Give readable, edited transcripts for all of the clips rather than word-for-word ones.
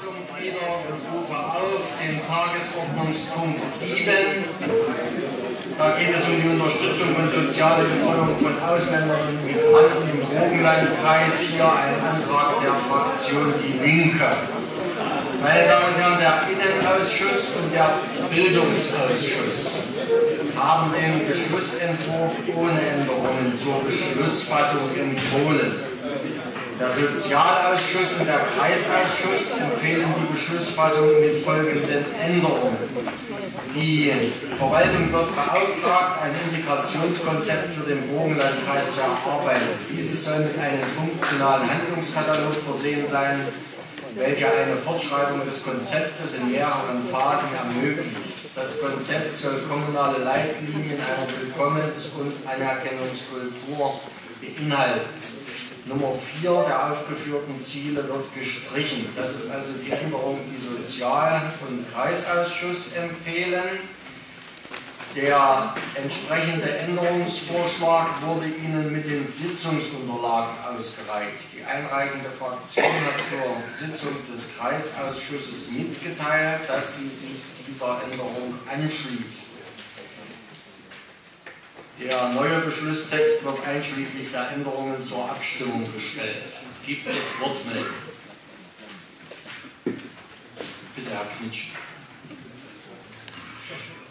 Sitzung wieder und rufe auf den Tagesordnungspunkt 7. Da geht es um die Unterstützung und soziale Betreuung von Ausländern und Migranten im Burgenlandkreis. Hier ein Antrag der Fraktion Die Linke. Meine Damen und Herren, der Innenausschuss und der Bildungsausschuss haben den Beschlussentwurf ohne Änderungen zur Beschlussfassung empfohlen. Der Sozialausschuss und der Kreisausschuss empfehlen die Beschlussfassung mit folgenden Änderungen. Die Verwaltung wird beauftragt, ein Integrationskonzept für den Burgenlandkreis zu erarbeiten. Dieses soll mit einem funktionalen Handlungskatalog versehen sein, welcher eine Fortschreibung des Konzeptes in mehreren Phasen ermöglicht. Das Konzept soll kommunale Leitlinien einer Willkommens- und Anerkennungskultur beinhalten. Nummer 4 der aufgeführten Ziele wird gestrichen. Das ist also die Änderung, die Sozial- und Kreisausschuss empfehlen. Der entsprechende Änderungsvorschlag wurde Ihnen mit den Sitzungsunterlagen ausgereicht. Die einreichende Fraktion hat zur Sitzung des Kreisausschusses mitgeteilt, dass sie sich dieser Änderung anschließt. Der neue Beschlusstext wird einschließlich der Änderungen zur Abstimmung gestellt. Gibt es Wortmeldungen? Bitte, Herr Knitsch.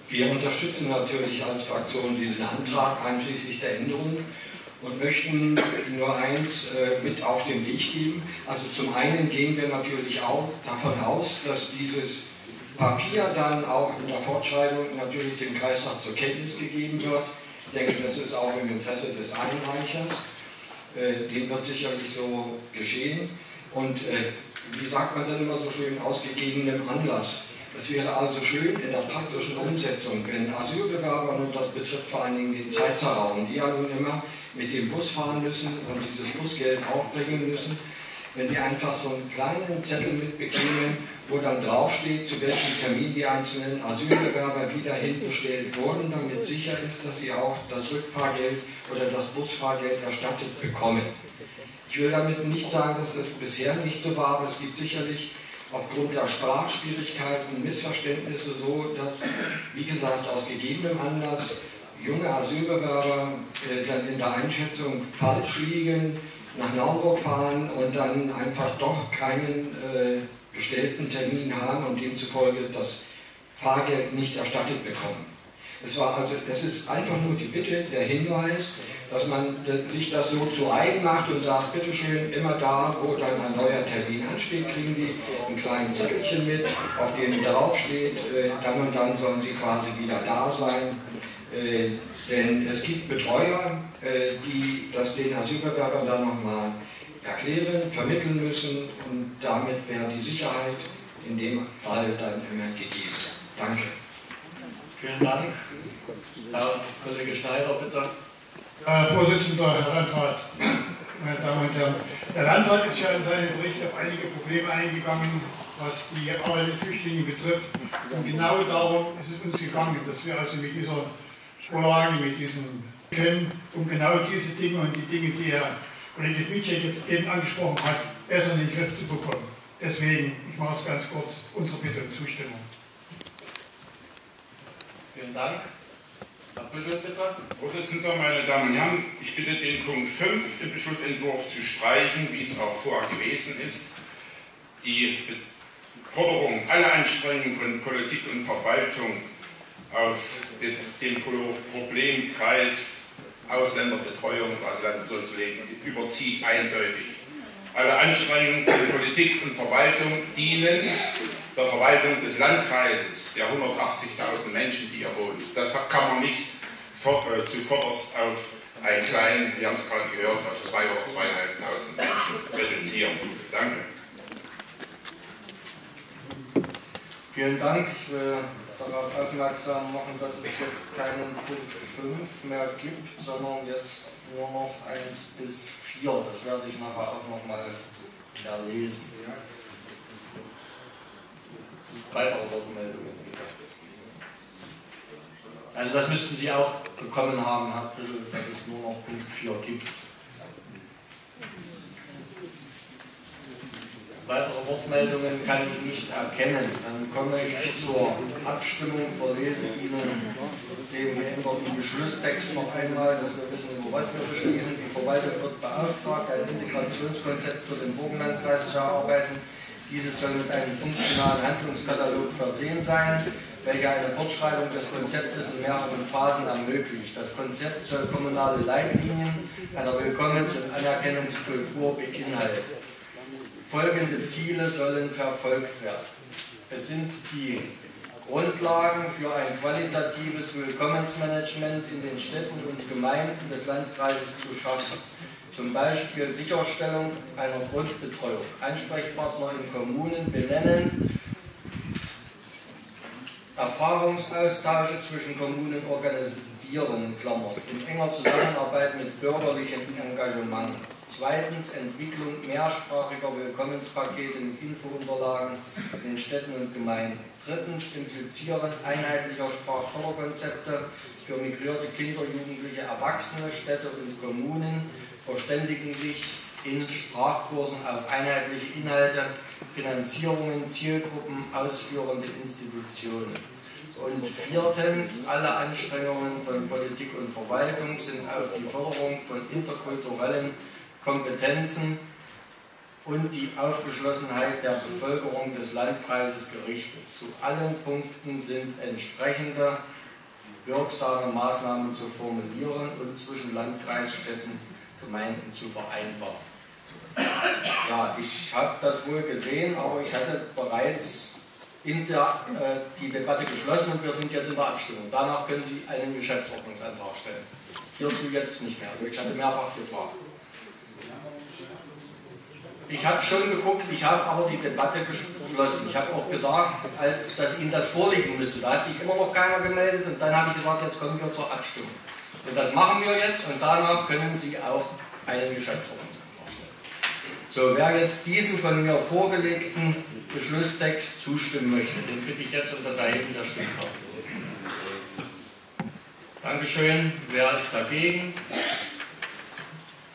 Wir unterstützen natürlich als Fraktion diesen Antrag einschließlich der Änderungen und möchten nur eins mit auf den Weg geben. Also zum einen gehen wir natürlich auch davon aus, dass dieses Papier dann auch in der Fortschreibung natürlich dem Kreistag zur Kenntnis gegeben wird. Ich denke, das ist auch im Interesse des Einreichers. Dem wird sicherlich so geschehen. Und wie sagt man dann immer so schön, aus gegebenem Anlass. Es wäre also schön in der praktischen Umsetzung, wenn Asylbewerber, und das betrifft vor allen Dingen den Zeitzerraum, die ja nun immer mit dem Bus fahren müssen und dieses Busgeld aufbringen müssen, wenn die einfach so einen kleinen Zettel mitbekämen, wo dann draufsteht, zu welchem Termin die einzelnen Asylbewerber wieder hinbestellt wurden, damit sicher ist, dass sie auch das Rückfahrgeld oder das Busfahrgeld erstattet bekommen. Ich will damit nicht sagen, dass das bisher nicht so war, aber es gibt sicherlich aufgrund der Sprachschwierigkeiten Missverständnisse so, dass, wie gesagt, aus gegebenem Anlass junge Asylbewerber dann in der Einschätzung falsch liegen, nach Naumburg fahren und dann einfach doch keinen bestellten Termin haben und demzufolge das Fahrgeld nicht erstattet bekommen. Es ist einfach nur die Bitte, der Hinweis, dass man sich das so zu eigen macht und sagt, bitteschön, immer da, wo dann ein neuer Termin ansteht, kriegen die ein kleines Zettelchen mit, auf dem draufsteht, dann und dann sollen sie quasi wieder da sein. Denn es gibt Betreuer, die das den Asylbewerbern dann nochmal erklären, vermitteln müssen und damit wäre die Sicherheit in dem Fall dann immer gegeben. Danke. Vielen Dank. Herr Kollege Schneider, bitte. Herr Vorsitzender, Herr Landrat, meine Damen und Herren. Der Landrat ist ja in seinem Bericht auf einige Probleme eingegangen, was die Arbeit mit Flüchtlingen betrifft. Und genau darum ist es uns gegangen, dass wir also mit dieser Vorlage, mit diesem Können, um genau diese Dinge und die Dinge, die Herr Kollege Mitschek jetzt eben angesprochen hat, besser in den Griff zu bekommen. Deswegen, ich mache es ganz kurz, unsere Bitte um Zustimmung. Vielen Dank. Herr Büschel, bitte. Vorsitzender, meine Damen und Herren, ich bitte den Punkt 5 im Beschlussentwurf zu streichen, wie es auch vorher gewesen ist. Die Forderung, alle Anstrengungen von Politik und Verwaltung auf den Problemkreis Ausländerbetreuung und Asylanten zu legen, überzieht eindeutig. Alle Anstrengungen von Politik und Verwaltung dienen der Verwaltung des Landkreises, der 180.000 Menschen, die hier wohnen. Das kann man nicht zuvorderst auf einen kleinen, wir haben es gerade gehört, auf 2.000 oder 2.500 Menschen reduzieren. Danke. Vielen Dank. Ich will darauf aufmerksam machen, dass es jetzt keinen Punkt 5 mehr gibt, sondern jetzt nur noch 1 bis 4. Das werde ich nachher auch nochmal lesen. Weitere Wortmeldungen. Also das müssten Sie auch bekommen haben, Herr Büschel, dass es nur noch Punkt 4 gibt. Weitere Wortmeldungen kann ich nicht erkennen. Dann komme ich zur Abstimmung, verlese Ihnen den geänderten Beschlusstext noch einmal, dass wir wissen, über was wir beschließen. Die Verwaltung wird beauftragt, ein Integrationskonzept für den Burgenlandkreis zu erarbeiten. Dieses soll mit einem funktionalen Handlungskatalog versehen sein, welcher eine Fortschreibung des Konzeptes in mehreren Phasen ermöglicht. Das Konzept soll kommunale Leitlinien einer Willkommens- und Anerkennungskultur beinhalten. Folgende Ziele sollen verfolgt werden. Es sind die Grundlagen für ein qualitatives Willkommensmanagement in den Städten und Gemeinden des Landkreises zu schaffen. Zum Beispiel Sicherstellung einer Grundbetreuung, Ansprechpartner in Kommunen benennen, Erfahrungsaustausche zwischen Kommunen organisieren, in enger Zusammenarbeit mit bürgerlichem Engagement. Zweitens, Entwicklung mehrsprachiger Willkommenspakete mit Infounterlagen in den Städten und Gemeinden. Drittens, Implizieren einheitlicher Sprachförderkonzepte für migrierte Kinder, Jugendliche, Erwachsene, Städte und Kommunen. Verständigen sich in Sprachkursen auf einheitliche Inhalte, Finanzierungen, Zielgruppen, ausführende Institutionen. Und viertens, alle Anstrengungen von Politik und Verwaltung sind auf die Förderung von interkulturellen Kompetenzen und die Aufgeschlossenheit der Bevölkerung des Landkreises gerichtet. Zu allen Punkten sind entsprechende wirksame Maßnahmen zu formulieren und zwischen Landkreisstädten Gemeinden zu vereinbaren. Ja, ich habe das wohl gesehen, aber ich hatte bereits die Debatte geschlossen und wir sind jetzt in der Abstimmung. Danach können Sie einen Geschäftsordnungsantrag stellen. Hierzu jetzt nicht mehr, ich hatte mehrfach gefragt. Ich habe schon geguckt, ich habe aber die Debatte geschlossen. Ich habe auch gesagt, dass Ihnen das vorliegen müsste. Da hat sich immer noch keiner gemeldet und dann habe ich gesagt, jetzt kommen wir zur Abstimmung. Und das machen wir jetzt und danach können Sie auch einen Geschäftsordnungsantrag stellen. So, wer jetzt diesen von mir vorgelegten Beschlusstext zustimmen möchte, den bitte ich jetzt um das Erheben der Stimmkarte. Dankeschön. Wer ist dagegen?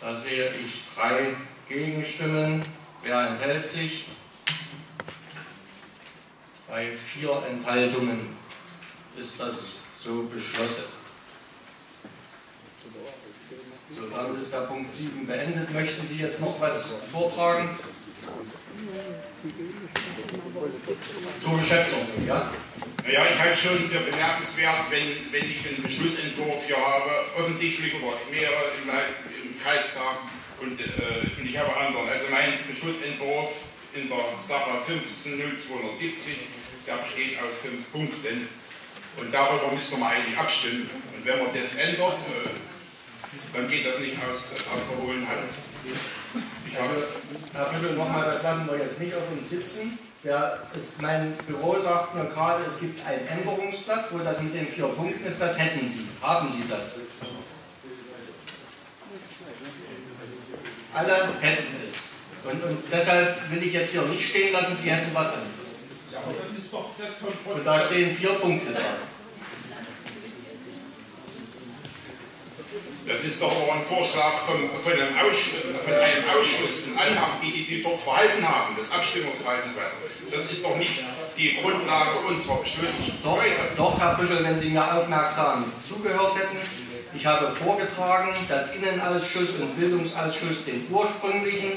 Da sehe ich 3 Gegenstimmen. Wer enthält sich? Bei 4 Enthaltungen ist das so beschlossen. So, damit ist der Punkt 7 beendet. Möchten Sie jetzt noch was vortragen? Zur Geschäftsordnung, ja? Ja, ich halte es schon für bemerkenswert, wenn ich einen Beschlussentwurf hier habe, offensichtlich über mehrere im Kreistag und ich habe anderen. Also mein Beschlussentwurf in der Sache 15.0270, der besteht aus 5 Punkten und darüber müssen wir mal eigentlich abstimmen. Und wenn man das ändert, dann geht das nicht aus der hohlen Hand. Herr Büschel, nochmal, das lassen wir jetzt nicht auf uns sitzen. Mein Büro sagt mir gerade, es gibt ein Änderungsblatt, wo das mit den 4 Punkten ist, das hätten Sie. Haben Sie das? Alle hätten es. Und deshalb will ich jetzt hier nicht stehen lassen, Sie hätten was anderes. Und da stehen 4 Punkte drauf. Das ist doch auch ein Vorschlag von einem Ausschuss, ein Anhang, wie die dort verhalten haben, das Abstimmungsverhalten. Das ist doch nicht die Grundlage unserer Beschlüsse. Doch, Herr Büschel, wenn Sie mir aufmerksam zugehört hätten, ich habe vorgetragen, dass Innenausschuss und Bildungsausschuss den ursprünglichen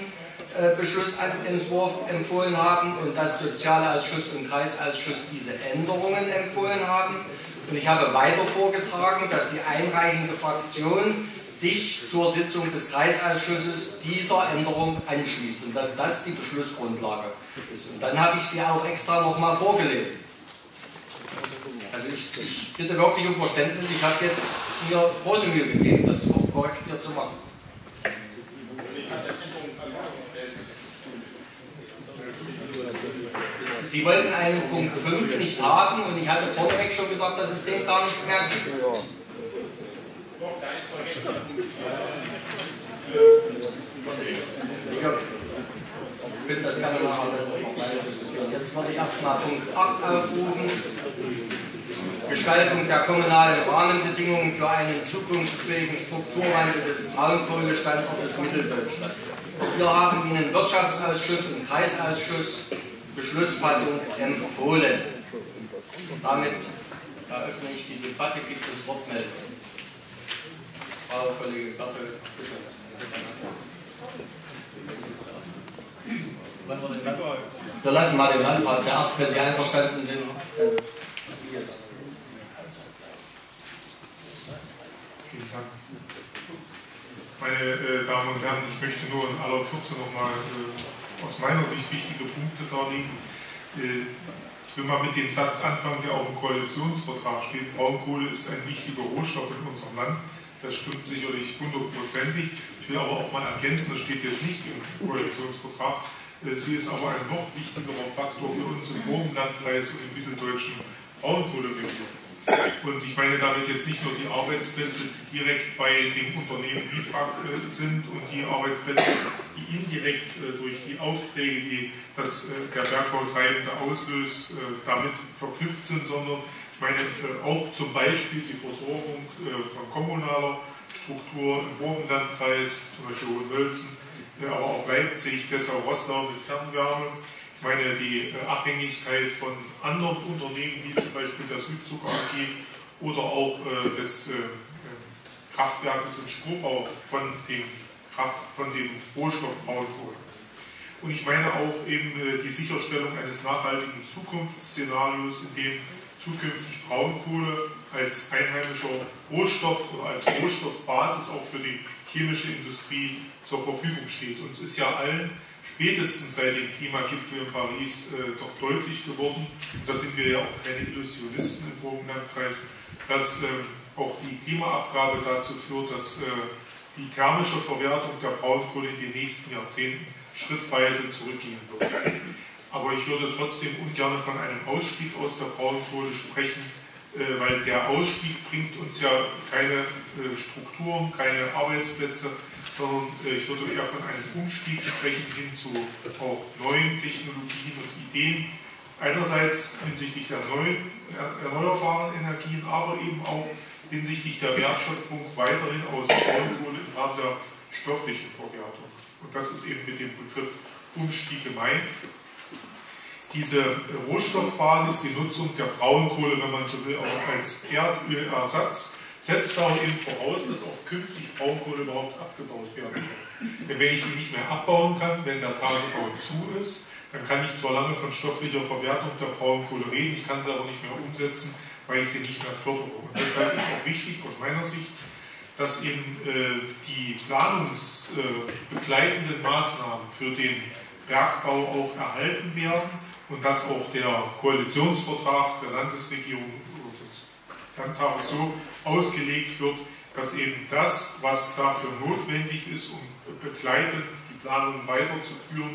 Beschlussentwurf empfohlen haben und dass Sozialausschuss und Kreisausschuss diese Änderungen empfohlen haben. Und ich habe weiter vorgetragen, dass die einreichende Fraktion sich zur Sitzung des Kreisausschusses dieser Änderung anschließt und dass das die Beschlussgrundlage ist. Und dann habe ich sie auch extra nochmal vorgelesen. Also ich bitte wirklich um Verständnis. Ich habe jetzt mir große Mühe gegeben, das auch korrekt hier zu machen. Sie wollten einen Punkt 5 nicht haben und ich hatte vorweg schon gesagt, dass es den gar nicht mehr gibt. Ich bin das gerne nachher noch weiter diskutieren. Jetzt wollte ich erstmal Punkt 8 aufrufen. Gestaltung der kommunalen Rahmenbedingungen für einen zukunftsfähigen Strukturwandel des Braunkohlestandortes Mitteldeutschland. Wir haben Ihnen Wirtschaftsausschuss und Kreisausschuss Beschlussfassung empfohlen. Damit eröffne ich die Debatte. Gibt es Wortmeldungen? Frau Kollege Bertel, bitte. Wir lassen mal den Landrat zuerst, wenn Sie einverstanden sind. Vielen Dank. Meine Damen und Herren, ich möchte nur in aller Kürze nochmal aus meiner Sicht wichtige Punkte darlegen. Ich will mal mit dem Satz anfangen, der auch im Koalitionsvertrag steht. Braunkohle ist ein wichtiger Rohstoff in unserem Land. Das stimmt sicherlich hundertprozentig. Ich will aber auch mal ergänzen, das steht jetzt nicht im Koalitionsvertrag. Sie ist aber ein noch wichtigerer Faktor für uns im Burgenlandkreis und im mitteldeutschen Braunkohleregion. Und ich meine damit jetzt nicht nur die Arbeitsplätze, die direkt bei dem Unternehmen MIBRAG sind und die Arbeitsplätze, die indirekt durch die Aufträge, die der Bergbautreibende auslöst, damit verknüpft sind, sondern ich meine auch zum Beispiel die Versorgung von kommunaler Struktur im Burgenlandkreis, zum Beispiel Hohenmölsen, aber auch Leipzig, Dessau, Rossau mit Fernwärme. Ich meine, die Abhängigkeit von anderen Unternehmen, wie zum Beispiel der Südzucker AG oder auch des Kraftwerkes und Strohbau von dem Rohstoff Braunkohle. Und ich meine auch eben die Sicherstellung eines nachhaltigen Zukunftsszenarios, in dem zukünftig Braunkohle als einheimischer Rohstoff oder als Rohstoffbasis auch für die chemische Industrie zur Verfügung steht. Uns ist ja allen spätestens seit dem Klimagipfel in Paris doch deutlich geworden, und da sind wir ja auch keine Illusionisten im Burgenlandkreis, dass auch die Klimaabgabe dazu führt, dass die thermische Verwertung der Braunkohle in den nächsten Jahrzehnten schrittweise zurückgehen wird. Aber ich würde trotzdem ungern von einem Ausstieg aus der Braunkohle sprechen, weil der Ausstieg bringt uns ja keine Strukturen, keine Arbeitsplätze, sondern ich würde eher von einem Umstieg sprechen hin zu auch neuen Technologien und Ideen. Einerseits hinsichtlich der neuen erneuerbaren Energien, aber eben auch hinsichtlich der Wertschöpfung weiterhin aus Braunkohle im Rahmen der stofflichen Verwertung. Und das ist eben mit dem Begriff Umstieg gemeint. Diese Rohstoffbasis, die Nutzung der Braunkohle, wenn man so will, auch als Erdölersatz, setzt auch eben voraus, dass auch künftig Braunkohle überhaupt abgebaut werden kann. Denn wenn ich die nicht mehr abbauen kann, wenn der Tagebau zu ist, dann kann ich zwar lange von stofflicher Verwertung der Braunkohle reden, ich kann sie aber nicht mehr umsetzen, weil ich sie nicht mehr fördere. Und deshalb ist auch wichtig aus meiner Sicht, dass eben die planungsbegleitenden Maßnahmen für den Bergbau auch erhalten werden und dass auch der Koalitionsvertrag der Landesregierung oder des Landtages so ausgelegt wird, dass eben das, was dafür notwendig ist, um begleitend die Planung weiterzuführen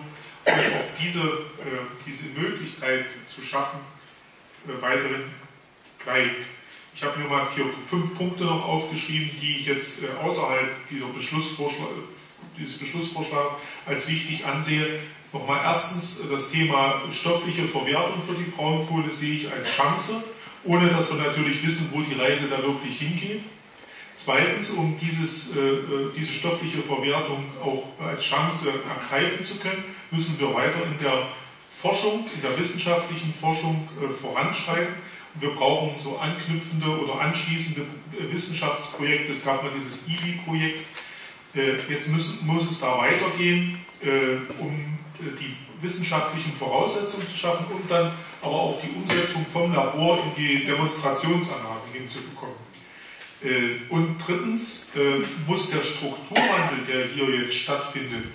und auch diese Möglichkeit zu schaffen, weiterhin bleibt. Ich habe mir mal 4, 5 Punkte noch aufgeschrieben, die ich jetzt außerhalb dieses Beschlussvorschlags als wichtig ansehe. Nochmal erstens das Thema stoffliche Verwertung für die Braunkohle sehe ich als Chance, ohne dass wir natürlich wissen, wo die Reise da wirklich hingeht. Zweitens, um diese stoffliche Verwertung auch als Chance ergreifen zu können, müssen wir weiter in der Forschung, in der wissenschaftlichen Forschung voranschreiten. Wir brauchen so anknüpfende oder anschließende Wissenschaftsprojekte. Es gab mal dieses IBI-Projekt. Jetzt muss es da weitergehen, um die wissenschaftlichen Voraussetzungen zu schaffen und dann aber auch die Umsetzung vom Labor in die Demonstrationsanlage hinzubekommen. Und drittens muss der Strukturwandel, der hier jetzt stattfindet,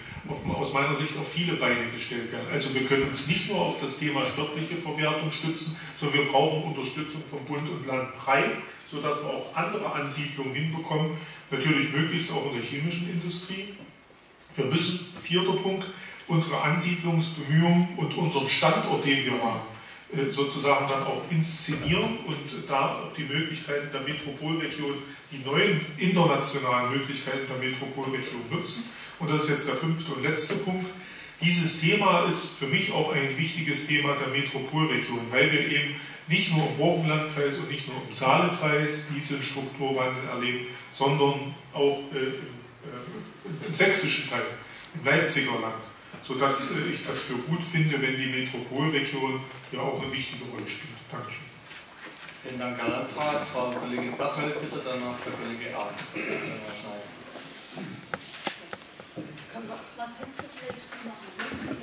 aus meiner Sicht auf viele Beine gestellt werden. Also wir können uns nicht nur auf das Thema stoffliche Verwertung stützen, sondern wir brauchen Unterstützung vom Bund und Land breit, sodass wir auch andere Ansiedlungen hinbekommen, natürlich möglichst auch in der chemischen Industrie. Wir müssen, 4. Punkt, unsere Ansiedlungsbemühungen und unseren Standort, den wir haben, sozusagen dann auch inszenieren und da auch die Möglichkeiten der Metropolregion, die neuen internationalen Möglichkeiten der Metropolregion nutzen. Und das ist jetzt der 5. und letzte Punkt. Dieses Thema ist für mich auch ein wichtiges Thema der Metropolregion, weil wir eben nicht nur im Burgenlandkreis und nicht nur im Saalekreis diesen Strukturwandel erleben, sondern auch im sächsischen Teil. Leipziger Land, sodass ich das für gut finde, wenn die Metropolregion ja auch eine wichtige Rolle spielt. Dankeschön. Vielen Dank, Herr Landrat. Frau Kollegin Bachel, bitte, danach der Kollege Arndt. Können wir uns mal Fenster vielleicht machen?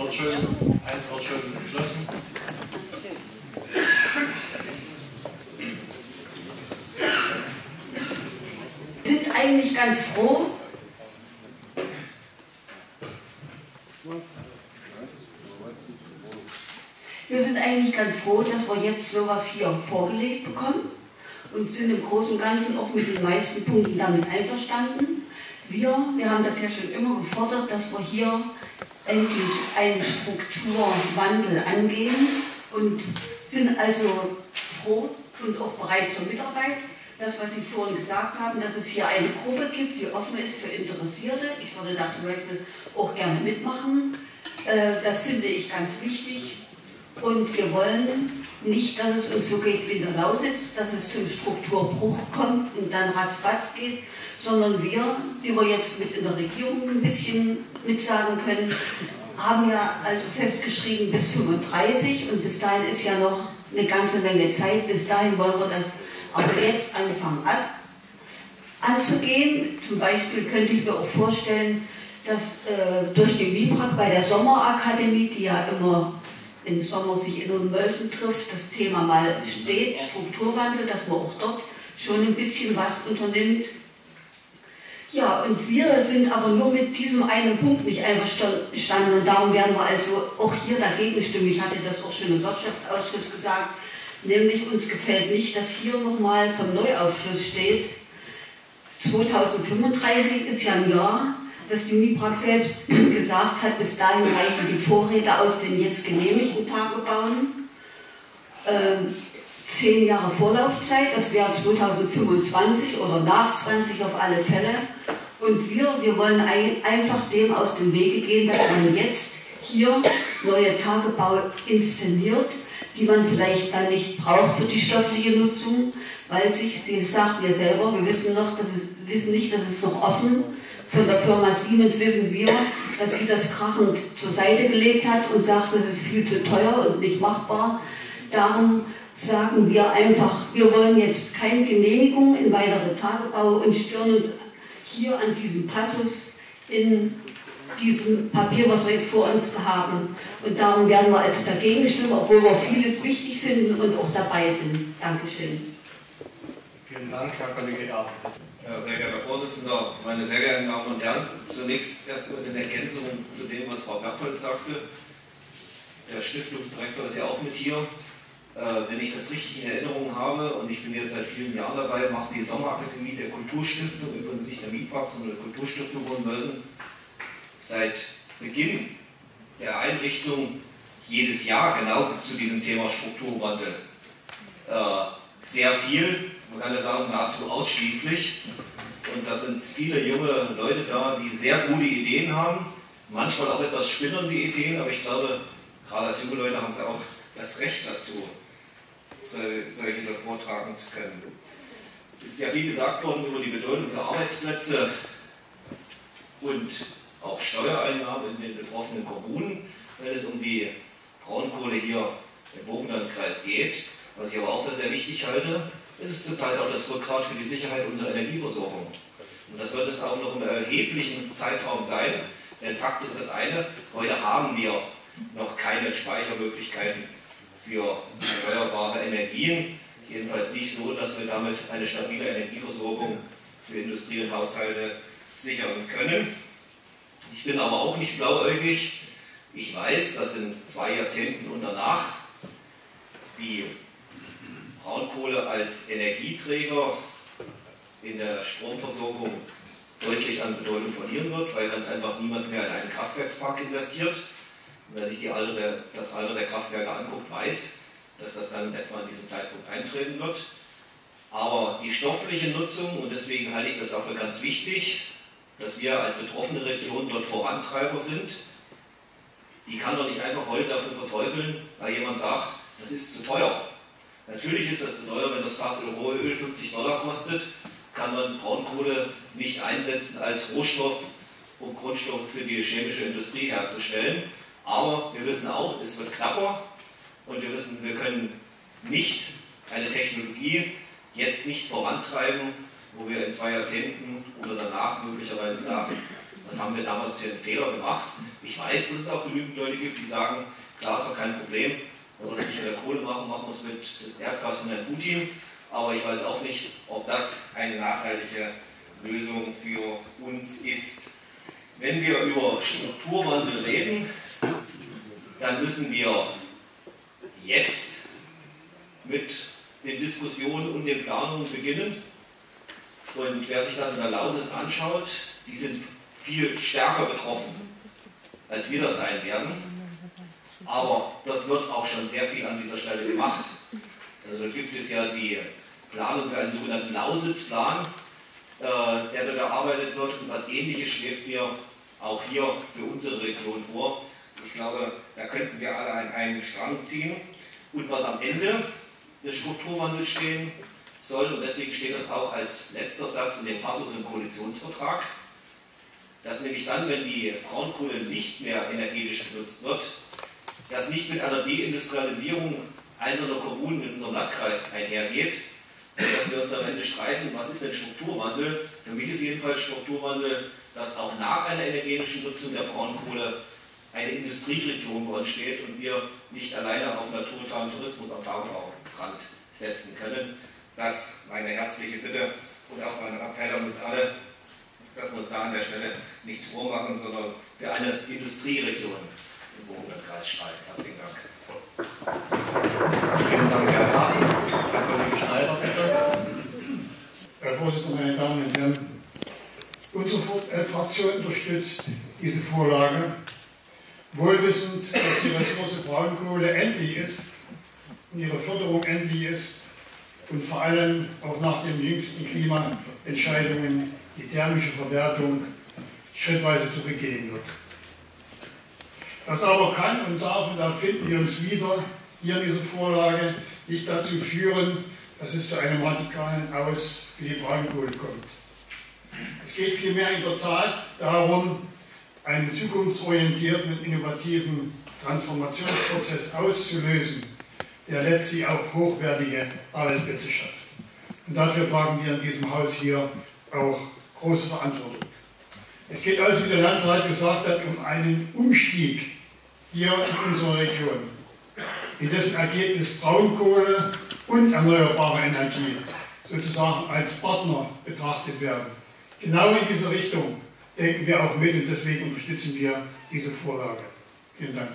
Wird schön, eins wird schön geschlossen. Wir sind eigentlich ganz froh. Wir sind eigentlich ganz froh, dass wir jetzt sowas hier vorgelegt bekommen und sind im Großen und Ganzen auch mit den meisten Punkten damit einverstanden. Wir haben das ja schon immer gefordert, dass wir hier endlich einen Strukturwandel angehen und sind also froh und auch bereit zur Mitarbeit. Das, was Sie vorhin gesagt haben, dass es hier eine Gruppe gibt, die offen ist für Interessierte. Ich würde da zum Beispiel auch gerne mitmachen. Das finde ich ganz wichtig. Und wir wollen nicht, dass es uns so geht wie in der Lausitz, dass es zum Strukturbruch kommt und dann ratzfatz geht, sondern wir, die wir jetzt mit in der Regierung ein bisschen mitsagen können, haben ja also festgeschrieben bis 35 und bis dahin ist ja noch eine ganze Menge Zeit. Bis dahin wollen wir das aber jetzt anfangen anzugehen. Zum Beispiel könnte ich mir auch vorstellen, dass durch den MIBRAG bei der Sommerakademie, die ja immer im Sommer sich in Hohenmölsen trifft, das Thema mal steht, Strukturwandel, dass man auch dort schon ein bisschen was unternimmt. Ja, und wir sind aber nur mit diesem einen Punkt nicht einverstanden und darum werden wir also auch hier dagegen stimmen. Ich hatte das auch schon im Wirtschaftsausschuss gesagt, nämlich uns gefällt nicht, dass hier nochmal vom Neuaufschluss steht, 2035 ist ja ein Jahr, dass die MIBRAG selbst gesagt hat, bis dahin reichen die Vorräte aus den jetzt genehmigten Tagebauen. 10 Jahre Vorlaufzeit, das wäre 2025 oder nach 20 auf alle Fälle. Und wir wollen einfach dem aus dem Wege gehen, dass man jetzt hier neue Tagebaue inszeniert, die man vielleicht dann nicht braucht für die stoffliche Nutzung, weil sich, Sie sagten ja selber, wir wissen nicht, dass es noch offen ist. Von der Firma Siemens wissen wir, dass sie das krachend zur Seite gelegt hat und sagt, das ist viel zu teuer und nicht machbar. Darum sagen wir einfach, wir wollen jetzt keine Genehmigung in weitere Tagebau und stören uns hier an diesem Passus in diesem Papier, was wir jetzt vor uns haben. Und darum werden wir also dagegen stimmen, obwohl wir vieles wichtig finden und auch dabei sind. Dankeschön. Vielen Dank, Herr Kollege Erb. Ja, sehr geehrter Vorsitzender, meine sehr geehrten Damen und Herren, zunächst erstmal in Ergänzung zu dem, was Frau Berthold sagte. Der Stiftungsdirektor ist ja auch mit hier. Wenn ich das richtig in Erinnerung habe, und ich bin jetzt seit vielen Jahren dabei, macht die Sommerakademie der Kulturstiftung, übrigens nicht der MIBRAG, sondern der Kulturstiftung Hohenmölsen, seit Beginn der Einrichtung jedes Jahr genau zu diesem Thema Strukturwandel sehr viel. Man kann ja sagen, nahezu ausschließlich. Und da sind viele junge Leute da, die sehr gute Ideen haben. Manchmal auch etwas spinnernde Ideen, aber ich glaube, gerade als junge Leute haben sie auch das Recht dazu, solche dort vortragen zu können. Es ist ja viel gesagt worden über die Bedeutung für Arbeitsplätze und auch Steuereinnahmen in den betroffenen Kommunen, wenn es um die Braunkohle hier im Burgenlandkreis geht. Was ich aber auch für sehr wichtig halte, ist es zurzeit auch das Rückgrat für die Sicherheit unserer Energieversorgung. Und das wird es auch noch im erheblichen Zeitraum sein, denn Fakt ist das eine, heute haben wir noch keine Speichermöglichkeiten für erneuerbare Energien, jedenfalls nicht so, dass wir damit eine stabile Energieversorgung für Industrie und Haushalte sichern können. Ich bin aber auch nicht blauäugig, ich weiß, dass in 2 Jahrzehnten und danach die Braunkohle als Energieträger in der Stromversorgung deutlich an Bedeutung verlieren wird, weil ganz einfach niemand mehr in einen Kraftwerkspark investiert. Und wer sich das Alter der Kraftwerke anguckt, weiß, dass das dann etwa an diesem Zeitpunkt eintreten wird. Aber die stoffliche Nutzung, und deswegen halte ich das auch für ganz wichtig, dass wir als betroffene Region dort Vorantreiber sind, die kann doch nicht einfach heute dafür verteufeln, weil jemand sagt, das ist zu teuer. Natürlich ist das zu teuer, wenn das Fass Rohöl $50 kostet, kann man Braunkohle nicht einsetzen als Rohstoff, um Grundstoffe für die chemische Industrie herzustellen. Aber wir wissen auch, es wird knapper und wir wissen, wir können nicht eine Technologie jetzt nicht vorantreiben, wo wir in 2 Jahrzehnten oder danach möglicherweise sagen, das haben wir damals für einen Fehler gemacht. Ich weiß, dass es auch genügend Leute gibt, die sagen, Glas ist doch kein Problem, oder wenn ich mit der Kohle mache, machen wir es mit das Erdgas von Herrn Putin. Aber ich weiß auch nicht, ob das eine nachhaltige Lösung für uns ist. Wenn wir über Strukturwandel reden, dann müssen wir jetzt mit den Diskussionen und den Planungen beginnen. Und wer sich das in der Lausitz anschaut, die sind viel stärker betroffen, als wir das sein werden. Aber dort wird auch schon sehr viel an dieser Stelle gemacht. Also gibt es ja die Planung für einen sogenannten Lausitzplan, der dort erarbeitet wird. Und was Ähnliches schwebt mir auch hier für unsere Region vor. Ich glaube, da könnten wir alle an einen Strang ziehen. Und was am Ende des Strukturwandels stehen soll, und deswegen steht das auch als letzter Satz in dem Passus im Koalitionsvertrag, dass nämlich dann, wenn die Braunkohle nicht mehr energetisch genutzt wird, dass nicht mit einer Deindustrialisierung einzelner Kommunen in unserem Landkreis einhergeht, dass wir uns am Ende streiten, was ist denn Strukturwandel? Für mich ist jedenfalls Strukturwandel, dass auch nach einer energetischen Nutzung der Braunkohle eine Industrieregion bei uns steht und wir nicht alleine auf naturtalen Tourismus am Tagebaurand setzen können. Das meine herzliche Bitte und auch mein Appell an uns alle, dass wir uns da an der Stelle nichts vormachen, sondern für eine Industrieregion im Burgenlandkreis streiten. Herzlichen Dank. Vielen Dank, Herr Hartl. Herr Kollege Schneider, bitte. Herr Vorsitzender, meine Damen und Herren, unsere Fraktion unterstützt diese Vorlage, wohlwissend, dass die Ressource Braunkohle endlich ist und ihre Förderung endlich ist und vor allem auch nach den jüngsten Klimaentscheidungen die thermische Verwertung schrittweise zurückgehen wird. Das aber kann und darf, und da finden wir uns wieder hier in dieser Vorlage, nicht dazu führen, dass es zu einem radikalen Aus für die Braunkohle kommt. Es geht vielmehr in der Tat darum, einen zukunftsorientierten und innovativen Transformationsprozess auszulösen, der letztlich auch hochwertige Arbeitsplätze schafft. Und dafür tragen wir in diesem Haus hier auch große Verantwortung. Es geht also, wie der Landrat gesagt hat, um einen Umstieg hier in unserer Region, in dessen Ergebnis Braunkohle und erneuerbare Energie sozusagen als Partner betrachtet werden. Genau in diese Richtung denken wir auch mit und deswegen unterstützen wir diese Vorlage. Vielen Dank.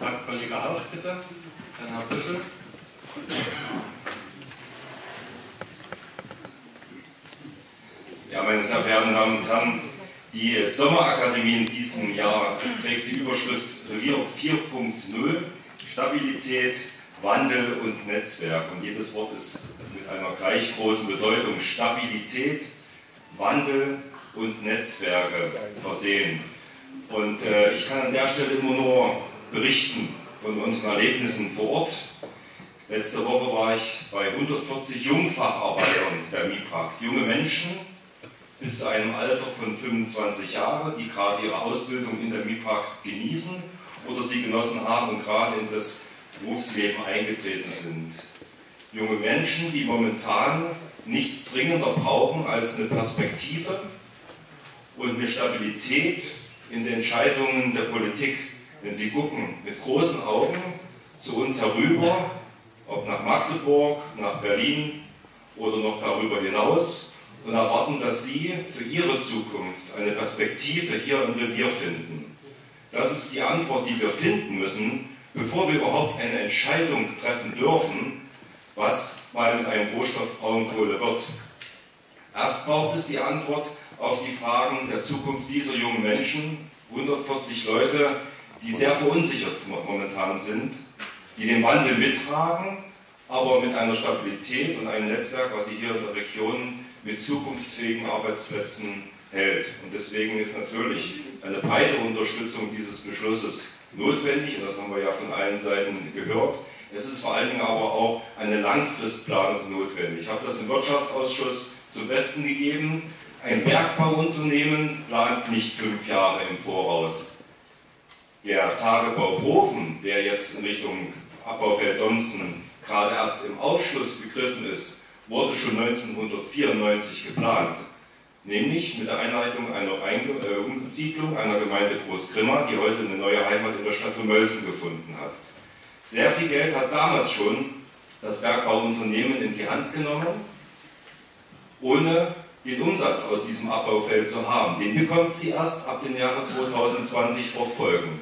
Herr Kollege Hauch, bitte. Dann Herr Büschel. Ja, meine sehr verehrten Damen und Herren, die Sommerakademie in diesem Jahr trägt die Überschrift Revier 4.0, Stabilität, Wandel und Netzwerk. Und jedes Wort ist mit einer gleich großen Bedeutung Stabilität, Wandel und Netzwerke versehen. Und ich kann an der Stelle immer nur berichten von unseren Erlebnissen vor Ort. Letzte Woche war ich bei 140 Jungfacharbeitern der MIBRAG, junge Menschen bis zu einem Alter von 25 Jahren, die gerade ihre Ausbildung in der MIBRAG genießen oder sie genossen haben und gerade in das Berufsleben eingetreten sind. Junge Menschen, die momentan nichts dringender brauchen als eine Perspektive und eine Stabilität in den Entscheidungen der Politik. Denn sie gucken mit großen Augen zu uns herüber, ob nach Magdeburg, nach Berlin oder noch darüber hinaus, und erwarten, dass sie für ihre Zukunft eine Perspektive hier im Revier finden. Das ist die Antwort, die wir finden müssen, bevor wir überhaupt eine Entscheidung treffen dürfen, was mal mit einem Rohstoff Braunkohle wird. Erst braucht es die Antwort auf die Fragen der Zukunft dieser jungen Menschen, 140 Leute, die sehr verunsichert momentan sind, die den Wandel mittragen, aber mit einer Stabilität und einem Netzwerk, was sie hier in der Region mit zukunftsfähigen Arbeitsplätzen hält. Und deswegen ist natürlich eine breite Unterstützung dieses Beschlusses notwendig, und das haben wir ja von allen Seiten gehört. Es ist vor allen Dingen aber auch eine Langfristplanung notwendig. Ich habe das im Wirtschaftsausschuss zum Besten gegeben. Ein Bergbauunternehmen plant nicht 5 Jahre im Voraus. Der Tagebau Profen, der jetzt in Richtung Abbaufeld Donzen gerade erst im Aufschluss begriffen ist, wurde schon 1994 geplant. Nämlich mit der Einleitung einer Umsiedlung einer Gemeinde Großgrimma, die heute eine neue Heimat in der Stadt Hohenmölsen gefunden hat. Sehr viel Geld hat damals schon das Bergbauunternehmen in die Hand genommen, ohne den Umsatz aus diesem Abbaufeld zu haben. Den bekommt sie erst ab dem Jahre 2020 fortfolgend.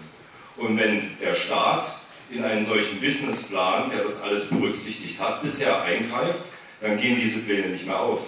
Und wenn der Staat in einen solchen Businessplan, der das alles berücksichtigt hat, bisher eingreift, dann gehen diese Pläne nicht mehr auf.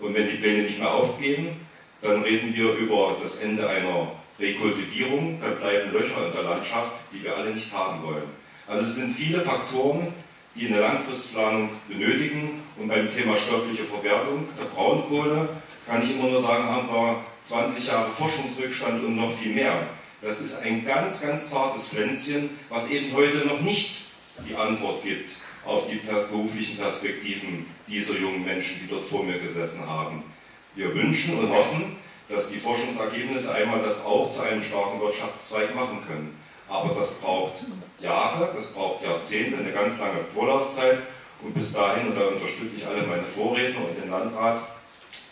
Und wenn die Pläne nicht mehr aufgehen, dann reden wir über das Ende einer Rekultivierung, dann bleiben Löcher in der Landschaft, die wir alle nicht haben wollen. Also es sind viele Faktoren, die eine Langfristplanung benötigen. Und beim Thema stoffliche Verwertung der Braunkohle kann ich immer nur sagen, haben wir 20 Jahre Forschungsrückstand und noch viel mehr. Das ist ein ganz, ganz zartes Pflänzchen, was eben heute noch nicht die Antwort gibt auf die beruflichen Perspektiven dieser jungen Menschen, die dort vor mir gesessen haben. Wir wünschen und hoffen, dass die Forschungsergebnisse einmal das auch zu einem starken Wirtschaftszweig machen können. Aber das braucht Jahre, das braucht Jahrzehnte, eine ganz lange Vorlaufzeit. Und bis dahin, und da unterstütze ich alle meine Vorredner und den Landrat,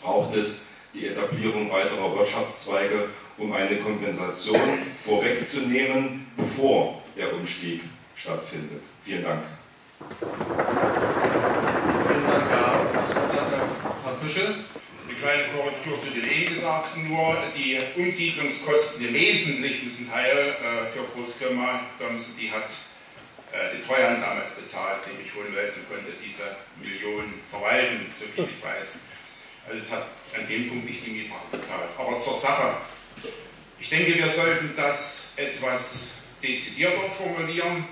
braucht es die Etablierung weiterer Wirtschaftszweige, um eine Kompensation vorwegzunehmen, bevor der Umstieg stattfindet. Vielen Dank. Vielen Dank, Herr Fische. Eine kleine Korrektur zu den Gesagten nur. Die Umsiedlungskosten, den wesentlichsten Teil für Großgrimma, die hat die Treuhand damals bezahlt, nämlich Hohenmölsen konnte diese Millionen verwalten, soviel ich weiß. Also das hat an dem Punkt nicht die MIBRAG bezahlt. Aber zur Sache. Ich denke, wir sollten das etwas dezidierter formulieren.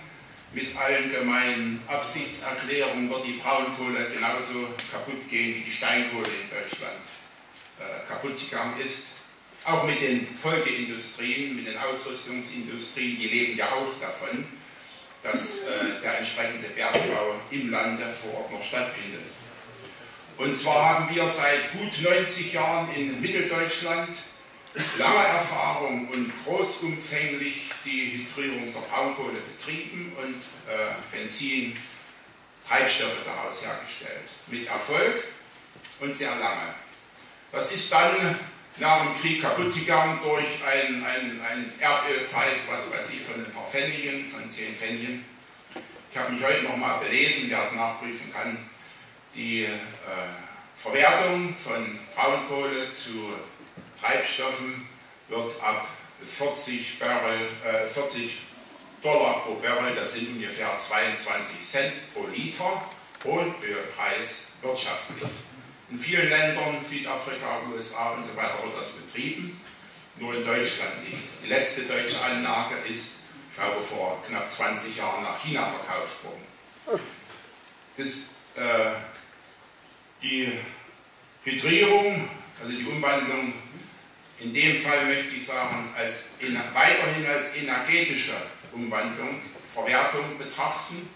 Mit allen gemeinen Absichtserklärungen wird die Braunkohle genauso kaputt gehen, wie die Steinkohle in Deutschland kaputt gegangen ist. Auch mit den Folgeindustrien, mit den Ausrüstungsindustrien, die leben ja auch davon, dass der entsprechende Bergbau im Lande vor Ort noch stattfindet. Und zwar haben wir seit gut 90 Jahren in Mitteldeutschland lange Erfahrung und großumfänglich die Hydrierung der Braunkohle betrieben und Benzin, Treibstoffe daraus hergestellt. Mit Erfolg und sehr lange. Das ist dann nach dem Krieg kaputt gegangen durch einen Erdölpreis, was weiß ich, von ein paar Pfennigen, von 10 Pfennigen. Ich habe mich heute nochmal belesen, wer es nachprüfen kann. Die Verwertung von Braunkohle zu Treibstoffen wird ab 40 Dollar pro Barrel, das sind ungefähr 22 Cent pro Liter, Rohölpreis wirtschaftlich. In vielen Ländern, Südafrika, USA und so weiter, wird das betrieben, nur in Deutschland nicht. Die letzte deutsche Anlage ist, ich glaube, vor knapp 20 Jahren nach China verkauft worden. Die Hydrierung, also die Umwandlung, in dem Fall möchte ich sagen, weiterhin als energetische Umwandlung, Verwertung betrachten,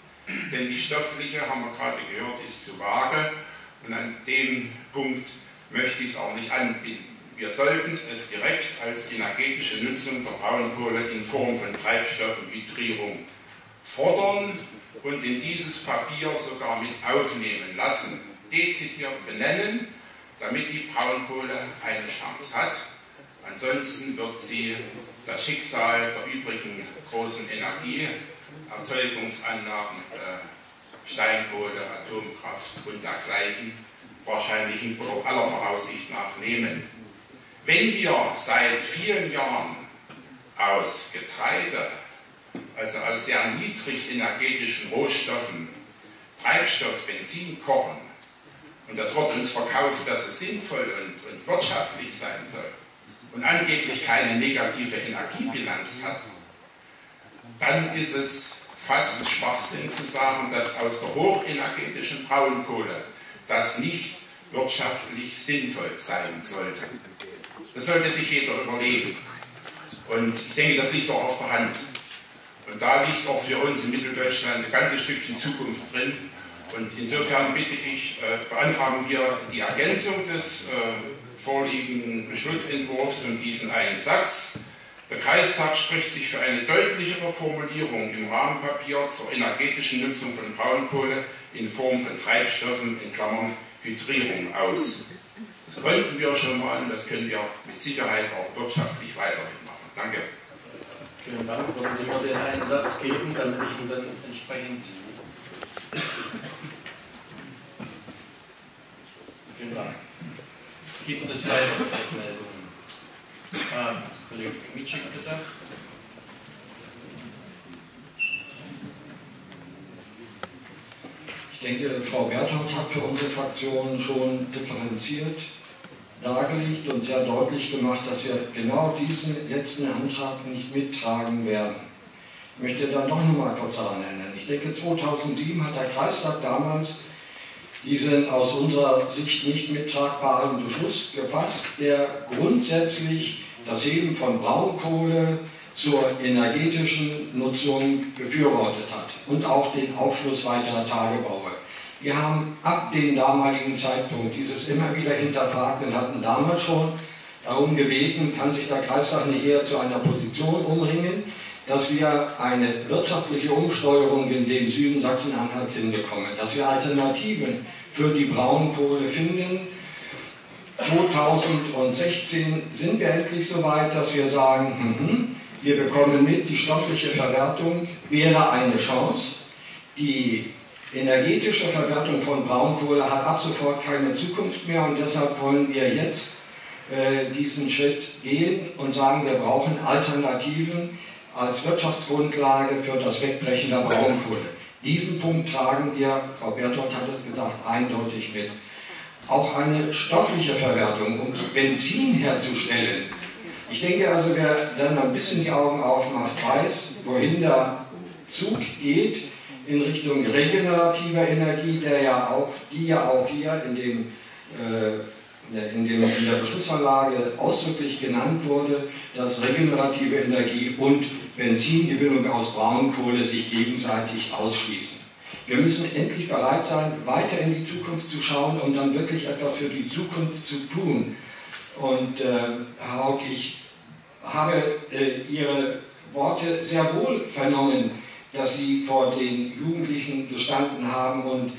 denn die stoffliche, haben wir gerade gehört, ist zu vage und an dem Punkt möchte ich es auch nicht anbinden. Wir sollten es direkt als energetische Nutzung der Braunkohle in Form von Treibstoffen, Hydrierung fordern und in dieses Papier sogar mit aufnehmen lassen, dezidiert benennen, damit die Braunkohle eine Chance hat. Ansonsten wird sie das Schicksal der übrigen großen Energieerzeugungsanlagen, Steinkohle, Atomkraft und dergleichen wahrscheinlich aller Voraussicht nach nehmen. Wenn wir seit vielen Jahren aus Getreide, also aus sehr niedrig energetischen Rohstoffen, Treibstoff, Benzin kochen, und das wird uns verkauft, dass es sinnvoll und wirtschaftlich sein soll und angeblich keine negative Energiebilanz hat, dann ist es fast Schwachsinn zu sagen, dass aus der hochenergetischen Braunkohle das nicht wirtschaftlich sinnvoll sein sollte. Das sollte sich jeder überlegen. Und ich denke, das liegt doch auf der Hand. Und da liegt auch für uns in Mitteldeutschland ein ganzes Stückchen Zukunft drin. Und insofern bitte ich, beantragen wir die Ergänzung des vorliegenden Beschlussentwurfs und diesen einen Satz. Der Kreistag spricht sich für eine deutlichere Formulierung im Rahmenpapier zur energetischen Nutzung von Braunkohle in Form von Treibstoffen, in Klammern Hydrierung, aus. Das konnten wir schon mal und das können wir mit Sicherheit auch wirtschaftlich weiterhin machen. Danke. Vielen Dank. Wollen Sie mir den einen Satz geben, damit ich ihn dann entsprechend... Vielen Dank. Gibt es weitere Rückmeldungen? Kollege Mitschik, bitte. Ich denke, Frau Berthold hat für unsere Fraktion schon differenziert dargelegt und sehr deutlich gemacht, dass wir genau diesen letzten Antrag nicht mittragen werden. Ich möchte dann doch nochmal kurz daran erinnern. Ich denke, 2007 hat der Kreistag damals diesen aus unserer Sicht nicht mittragbaren Beschluss gefasst, der grundsätzlich das Heben von Braunkohle zur energetischen Nutzung befürwortet hat und auch den Aufschluss weiterer Tagebaue. Wir haben ab dem damaligen Zeitpunkt dieses immer wieder hinterfragt und hatten damals schon darum gebeten, kann sich der Kreistag nicht eher zu einer Position umringen, dass wir eine wirtschaftliche Umsteuerung in dem Süden Sachsen-Anhalts hinbekommen, dass wir Alternativen für die Braunkohle finden. 2016 sind wir endlich so weit, dass wir sagen, wir bekommen mit, die stoffliche Verwertung wäre eine Chance. Die energetische Verwertung von Braunkohle hat ab sofort keine Zukunft mehr und deshalb wollen wir jetzt diesen Schritt gehen und sagen, wir brauchen Alternativen als Wirtschaftsgrundlage für das Wegbrechen der Braunkohle. Diesen Punkt tragen wir, Frau Berthold hat es gesagt, eindeutig mit. Auch eine stoffliche Verwertung, um Benzin herzustellen. Ich denke also, wer dann ein bisschen die Augen aufmacht, weiß, wohin der Zug geht, in Richtung regenerativer Energie, die ja auch hier in der Beschlussanlage ausdrücklich genannt wurde, dass regenerative Energie und Benzingewinnung aus Braunkohle sich gegenseitig ausschließen. Wir müssen endlich bereit sein, weiter in die Zukunft zu schauen und dann wirklich etwas für die Zukunft zu tun. Und Herr Haug, ich habe Ihre Worte sehr wohl vernommen, dass Sie vor den Jugendlichen gestanden haben und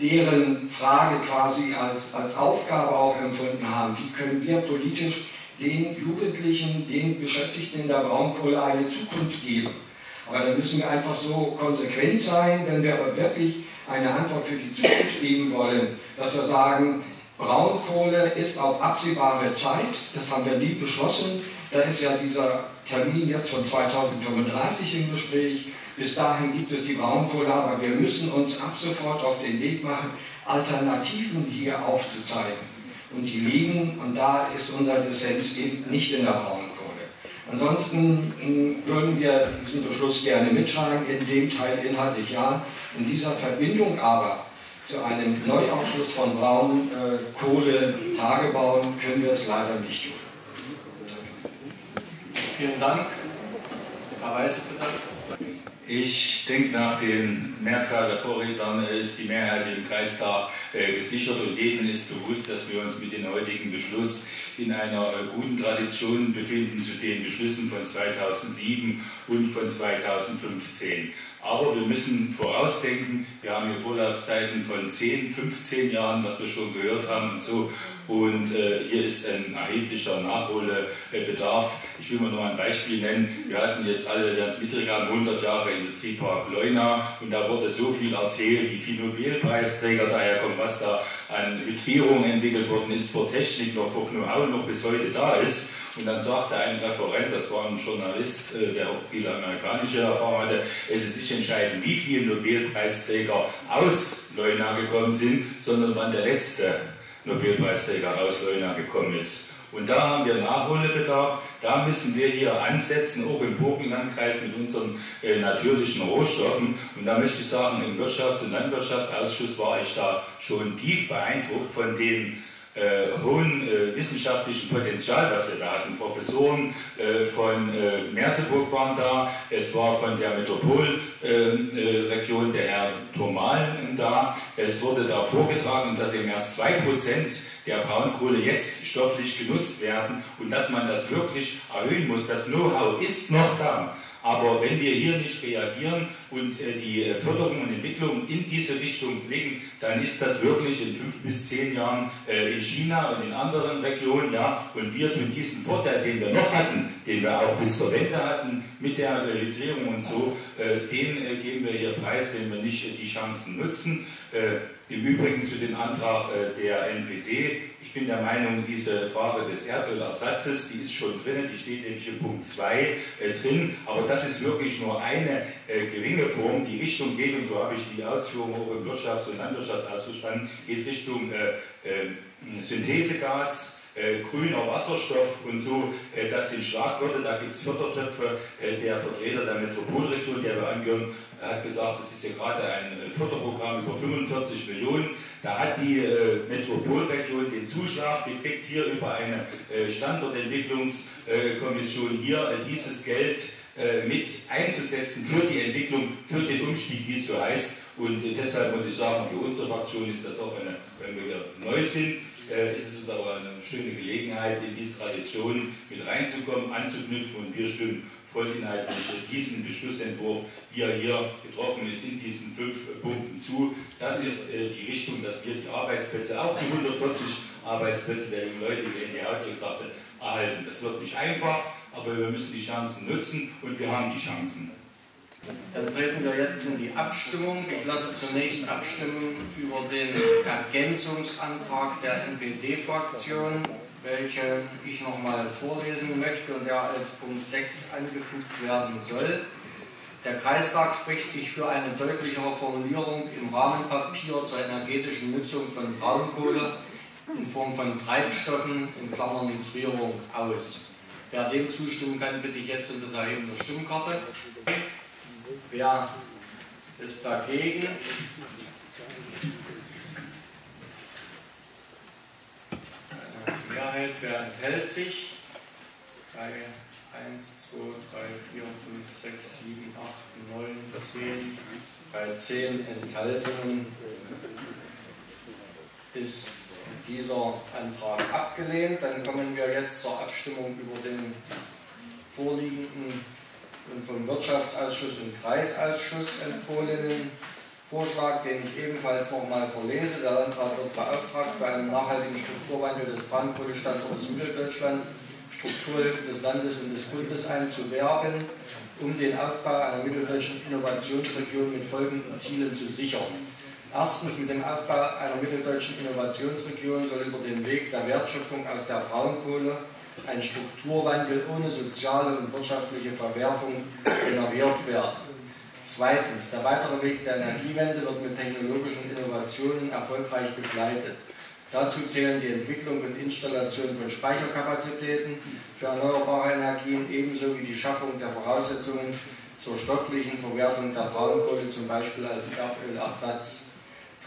deren Frage quasi als Aufgabe auch empfunden haben. Wie können wir politisch den Jugendlichen, den Beschäftigten in der Braunkohle eine Zukunft geben? Aber da müssen wir einfach so konsequent sein, wenn wir aber wirklich eine Antwort für die Zukunft geben wollen, dass wir sagen, Braunkohle ist auf absehbare Zeit, das haben wir nie beschlossen, da ist ja dieser Termin jetzt von 2035 im Gespräch, bis dahin gibt es die Braunkohle, aber wir müssen uns ab sofort auf den Weg machen, Alternativen hier aufzuzeigen. Und die liegen, und da ist unser Dissens eben nicht in der Braunkohle. Ansonsten würden wir diesen Beschluss gerne mittragen, in dem Teil inhaltlich ja, in dieser Verbindung aber zu einem Neuausschluss von Braunkohle-Tagebauen können wir es leider nicht tun. Vielen Dank. Herr Weiß, bitte. Ich denke, nach der Mehrzahl der Vorredner ist die Mehrheit im Kreistag gesichert und jedem ist bewusst, dass wir uns mit dem heutigen Beschluss in einer guten Tradition befinden zu den Beschlüssen von 2007 und von 2015. Aber wir müssen vorausdenken, wir haben hier Vorlaufzeiten von 10, 15 Jahren, was wir schon gehört haben und so. Und hier ist ein erheblicher Nachholbedarf. Ich will mal nur ein Beispiel nennen. Wir hatten jetzt alle, werden es mitbekommen, 100 Jahre Industriepark Leuna und da wurde so viel erzählt, wie viele Nobelpreisträger daherkommen, was da an Hydrierung entwickelt worden ist, vor Technik noch, vor Know-how noch bis heute da ist. Und dann sagte ein Referent, das war ein Journalist, der auch viele amerikanische Erfahrung hatte, es ist nicht entscheidend, wie viele Nobelpreisträger aus Leuna gekommen sind, sondern wann der letzte Nobelpreisträger aus Leuna gekommen ist. Und da haben wir Nachholbedarf, da müssen wir hier ansetzen, auch im Burgenlandkreis mit unseren natürlichen Rohstoffen. Und da möchte ich sagen, im Wirtschafts- und Landwirtschaftsausschuss war ich da schon tief beeindruckt von den hohen wissenschaftlichen Potenzial, was wir da hatten. Professoren von Merseburg waren da, es war von der Metropolregion der Herr Thomalen da, es wurde da vorgetragen, dass eben erst 2% der Braunkohle jetzt stofflich genutzt werden und dass man das wirklich erhöhen muss. Das Know-how ist noch da. Aber wenn wir hier nicht reagieren und die Förderung und Entwicklung in diese Richtung legen, dann ist das wirklich in 5 bis 10 Jahren in China und in anderen Regionen, ja, und wir tun diesen Vorteil, den wir noch hatten, den wir auch bis zur Wende hatten, mit der Regulierung und so, den geben wir hier preis, wenn wir nicht die Chancen nutzen. Im Übrigen zu dem Antrag der NPD, ich bin der Meinung, diese Frage des Erdölersatzes, die ist schon drin, die steht nämlich in Punkt 2 drin, aber das ist wirklich nur eine geringe Form, die Richtung geht, und so habe ich die Ausführungen auch im Wirtschafts- und Landwirtschaftsausschuss verstanden, geht Richtung Synthesegas, grüner Wasserstoff und so, das sind Schlagworte, da gibt es Fördertöpfe. Der Vertreter der Metropolregion, der wir angehören, hat gesagt, es ist ja gerade ein Förderprogramm über 45 Millionen. Da hat die Metropolregion den Zuschlag gekriegt, hier über eine Standortentwicklungskommission, hier dieses Geld mit einzusetzen für die Entwicklung, für den Umstieg, wie es so heißt. Und deshalb muss ich sagen, für unsere Fraktion ist das auch eine, wenn wir hier neu sind, ist es uns aber eine schöne Gelegenheit, in diese Tradition mit reinzukommen, anzuknüpfen, und wir stimmen voll inhaltlich diesen Beschlussentwurf, wie er hier getroffen ist, in diesen 5 Punkten zu. Das ist die Richtung, dass wir die Arbeitsplätze, auch die 140 Arbeitsplätze der jungen Leute, die in der Hauptstadt gesagt haben, erhalten. Das wird nicht einfach, aber wir müssen die Chancen nutzen, und wir haben die Chancen. Dann treten wir jetzt in die Abstimmung. Ich lasse zunächst abstimmen über den Ergänzungsantrag der NPD-Fraktion, welchen ich nochmal vorlesen möchte und der als Punkt 6 angefügt werden soll. Der Kreistag spricht sich für eine deutlichere Formulierung im Rahmenpapier zur energetischen Nutzung von Braunkohle in Form von Treibstoffen (Nitrierung) aus. Wer dem zustimmen kann, bitte ich jetzt um das Erheben der Stimmkarte. Wer ist dagegen? Das ist eine Mehrheit. Wer enthält sich? 1, 2, 3, 4, 5, 6, 7, 8, 9, 10. Bei 10 Enthaltungen ist dieser Antrag abgelehnt. Dann kommen wir jetzt zur Abstimmung über den vorliegenden und vom Wirtschaftsausschuss und Kreisausschuss empfohlenen Vorschlag, den ich ebenfalls nochmal verlese. Der Landrat wird beauftragt, für einen nachhaltigen Strukturwandel des Braunkohlestandortes Mitteldeutschland Strukturhilfen des Landes und des Bundes einzuwerben, um den Aufbau einer mitteldeutschen Innovationsregion mit folgenden Zielen zu sichern. Erstens, mit dem Aufbau einer mitteldeutschen Innovationsregion soll über den Weg der Wertschöpfung aus der Braunkohle ein Strukturwandel ohne soziale und wirtschaftliche Verwerfung generiert werden. Zweitens, der weitere Weg der Energiewende wird mit technologischen Innovationen erfolgreich begleitet. Dazu zählen die Entwicklung und Installation von Speicherkapazitäten für erneuerbare Energien, ebenso wie die Schaffung der Voraussetzungen zur stofflichen Verwertung der Braunkohle, zum Beispiel als Erdölersatz.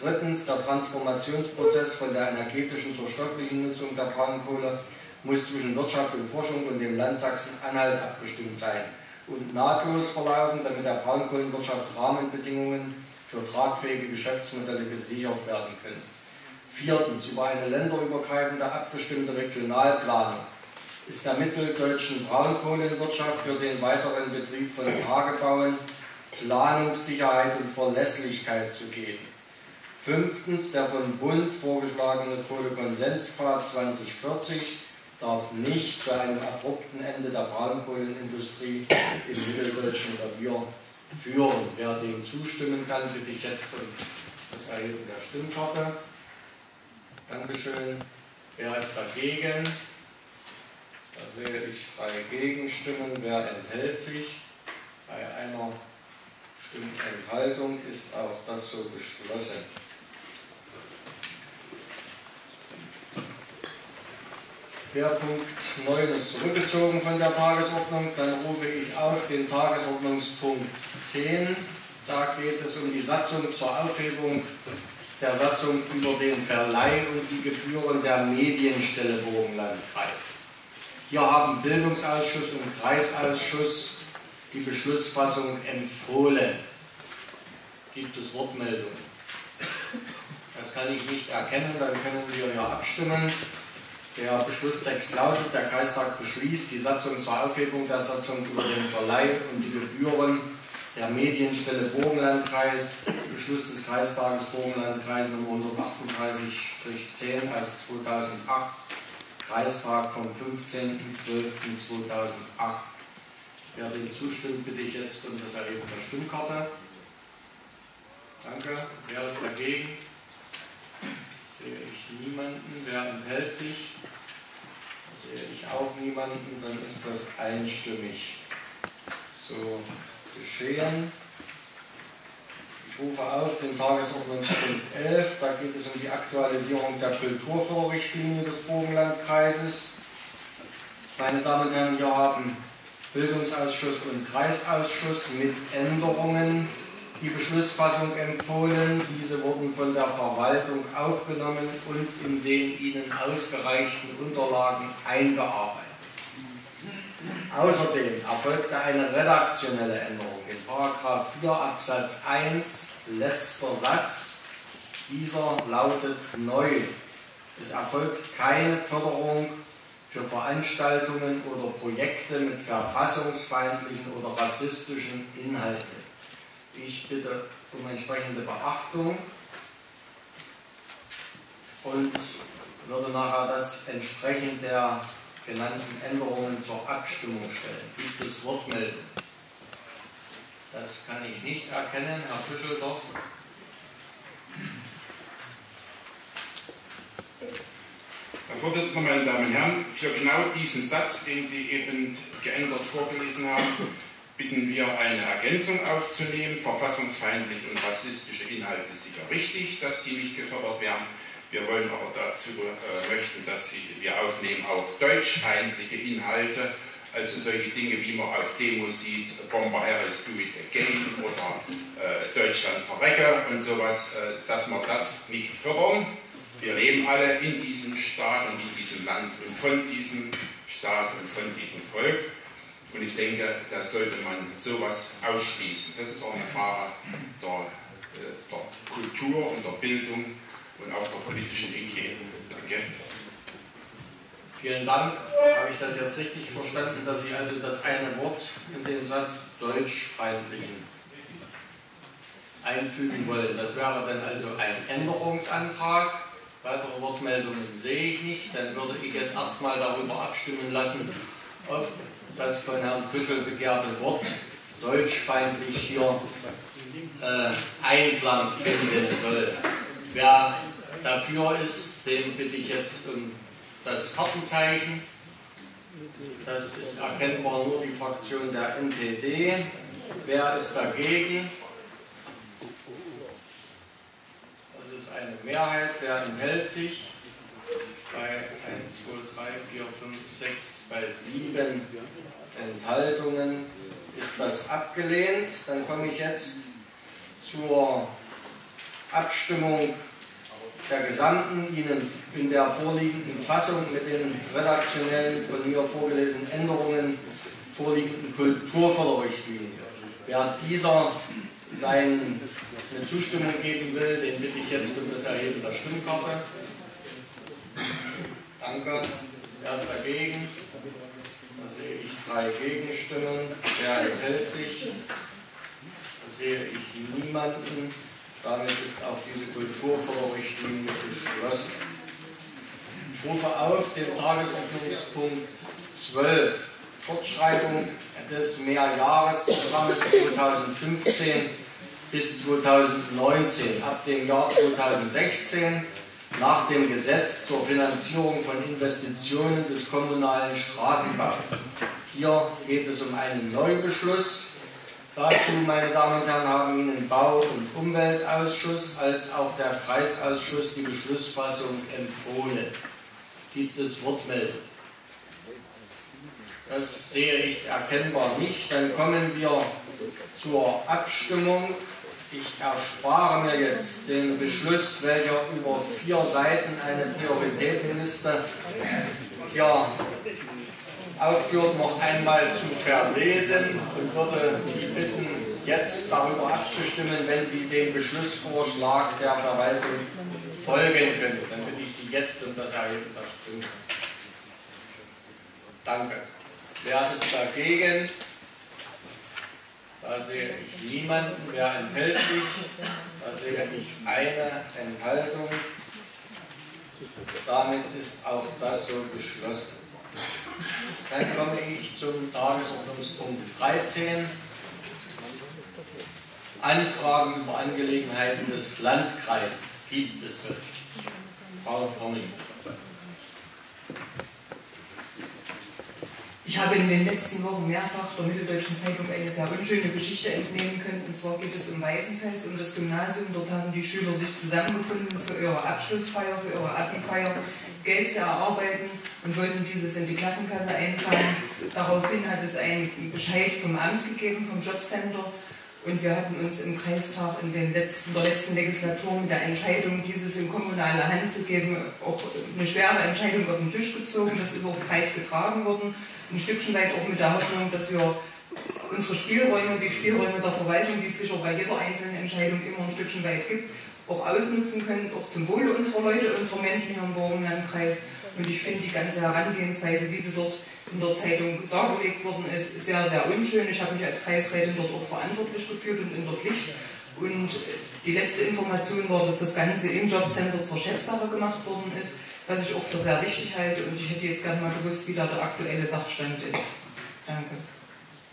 Drittens, der Transformationsprozess von der energetischen zur stofflichen Nutzung der Braunkohle muss zwischen Wirtschaft und Forschung und dem Land Sachsen-Anhalt abgestimmt sein und nahtlos verlaufen, damit der Braunkohlenwirtschaft Rahmenbedingungen für tragfähige Geschäftsmodelle gesichert werden können. Viertens, über eine länderübergreifende abgestimmte Regionalplanung ist der mitteldeutschen Braunkohlenwirtschaft für den weiteren Betrieb von Tagebauen Planungssicherheit und Verlässlichkeit zu geben. Fünftens, der vom Bund vorgeschlagene Kohlekonsenspfad 2040 darf nicht zu einem abrupten Ende der Braunkohlenindustrie im mitteldeutschen Revier führen. Wer dem zustimmen kann, bitte ich jetzt um das Erheben der Stimmkarte. Dankeschön. Wer ist dagegen? Da sehe ich 3 Gegenstimmen. Wer enthält sich? Bei einer Stimmenthaltung ist auch das so beschlossen. Der Punkt 9 ist zurückgezogen von der Tagesordnung. Dann rufe ich auf den Tagesordnungspunkt 10. Da geht es um die Satzung zur Aufhebung der Satzung über den Verleih und die Gebühren der Medienstelle Burgenlandkreis. Hier haben Bildungsausschuss und Kreisausschuss die Beschlussfassung empfohlen. Gibt es Wortmeldungen? Das kann ich nicht erkennen, dann können wir ja abstimmen. Der Beschlusstext lautet, der Kreistag beschließt, die Satzung zur Aufhebung der Satzung über den Verleih und die Gebühren der Medienstelle Burgenlandkreis, Beschluss des Kreistages Burgenlandkreis Nummer 138-10 aus 2008, Kreistag vom 15.12.2008. Wer dem zustimmt, bitte ich jetzt um das Erheben der Stimmkarte. Danke. Wer ist dagegen? Sehe ich niemanden. Wer enthält sich? Sehe ich auch niemanden. Dann ist das einstimmig so geschehen. Ich rufe auf den Tagesordnungspunkt 11. Da geht es um die Aktualisierung der Kulturvorrichtlinie des Burgenlandkreises. Meine Damen und Herren, wir haben Bildungsausschuss und Kreisausschuss mit Änderungen die Beschlussfassung empfohlen. Diese wurden von der Verwaltung aufgenommen und in den ihnen ausgereichten Unterlagen eingearbeitet. Außerdem erfolgte eine redaktionelle Änderung in § 4 Absatz 1, letzter Satz. Dieser lautet neu. Es erfolgt keine Förderung für Veranstaltungen oder Projekte mit verfassungsfeindlichen oder rassistischen Inhalten. Ich bitte um entsprechende Beachtung und würde nachher das entsprechend der genannten Änderungen zur Abstimmung stellen. Gibt es Wortmeldungen? Das kann ich nicht erkennen. Herr Püschel, doch. Herr Vorsitzender, meine Damen und Herren, für genau diesen Satz, den Sie eben geändert vorgelesen haben, bitten wir eine Ergänzung aufzunehmen. Verfassungsfeindlich und rassistische Inhalte sicher richtig, dass die nicht gefördert werden. Wir wollen aber dazu möchten, dass wir aufnehmen auch deutschfeindliche Inhalte, also solche Dinge, wie man auf Demos sieht, Bomber Harris, do it again oder Deutschland verrecke und sowas, dass wir das nicht fördern. Wir leben alle in diesem Staat und in diesem Land und von diesem Staat und von diesem Volk. Und ich denke, da sollte man sowas ausschließen. Das ist auch eine Frage der Kultur und der Bildung und auch der politischen Ideen. Danke. Vielen Dank. Habe ich das jetzt richtig verstanden, dass Sie also das eine Wort in dem Satz deutschfeindlichen einfügen wollen? Das wäre dann also ein Änderungsantrag. Weitere Wortmeldungen sehe ich nicht. Dann würde ich jetzt erstmal darüber abstimmen lassen, ob das von Herrn Püschel begehrte Wort deutschfeindlich hier Einklang finden soll. Wer dafür ist, den bitte ich jetzt um das Kartenzeichen. Das ist erkennbar nur die Fraktion der NPD. Wer ist dagegen? Das ist eine Mehrheit. Wer enthält sich? Bei 1, 2, 3, 4, 5, 6, bei 7 Enthaltungen ist das abgelehnt. Dann komme ich jetzt zur Abstimmung der gesamten Ihnen in der vorliegenden Fassung mit den redaktionellen, von mir vorgelesenen Änderungen vorliegenden Kulturförderrichtlinie. Wer dieser seine Zustimmung geben will, den bitte ich jetzt um das Erheben der Stimmkarte. Danke. Wer ist dagegen? Da sehe ich 3 Gegenstimmen. Wer enthält sich? Da sehe ich niemanden. Damit ist auch diese Kulturförderrichtlinie beschlossen. Ich rufe auf den Tagesordnungspunkt 12. Fortschreibung des Mehrjahresprogramms 2015 bis 2019. Ab dem Jahr 2016 nach dem Gesetz zur Finanzierung von Investitionen des kommunalen Straßenbaus. Hier geht es um einen Neubeschluss. Dazu, meine Damen und Herren, haben Ihnen Bau- und Umweltausschuss als auch der Kreisausschuss die Beschlussfassung empfohlen. Gibt es Wortmeldungen? Das sehe ich erkennbar nicht. Dann kommen wir zur Abstimmung Ich erspare mir jetzt den Beschluss, welcher über 4 Seiten eine Prioritätenliste hier aufführt, noch einmal zu verlesen und würde Sie bitten, jetzt darüber abzustimmen, wenn Sie dem Beschlussvorschlag der Verwaltung folgen können. Dann bitte ich Sie jetzt um das Erheben der Stimme. Danke. Wer ist dagegen? Da sehe ich niemanden. Wer enthält sich? Da sehe ich eine Enthaltung. Damit ist auch das so beschlossen. Dann komme ich zum Tagesordnungspunkt 13. Anfragen über Angelegenheiten des Landkreises. Gibt es so? Frau Ponning. Ich habe in den letzten Wochen mehrfach der Mitteldeutschen Zeitung eine sehr unschöne Geschichte entnehmen können. Und zwar geht es um Weißenfels, um das Gymnasium. Dort haben die Schüler sich zusammengefunden für ihre Abschlussfeier, für ihre Abi-Feier, Geld zu erarbeiten und wollten dieses in die Klassenkasse einzahlen. Daraufhin hat es einen Bescheid vom Amt gegeben, vom Jobcenter. Und wir hatten uns im Kreistag in der letzten Legislatur mit der Entscheidung, dieses in kommunale Hand zu geben, auch eine schwere Entscheidung auf den Tisch gezogen. Das ist auch breit getragen worden. Ein Stückchen weit auch mit der Hoffnung, dass wir unsere Spielräume, die Spielräume der Verwaltung, die es sicher bei jeder einzelnen Entscheidung immer ein Stückchen weit gibt, auch ausnutzen können, auch zum Wohle unserer Leute, unserer Menschen hier im Burgenlandkreis. Und ich finde die ganze Herangehensweise, wie sie dort in der Zeitung dargelegt worden ist, sehr, sehr unschön. Ich habe mich als Kreisrätin dort auch verantwortlich gefühlt und in der Pflicht. Und die letzte Information war, dass das Ganze im Jobcenter zur Chefsache gemacht worden ist, was ich auch für sehr wichtig halte. Und ich hätte jetzt gerne mal gewusst, wie da der aktuelle Sachstand ist. Danke.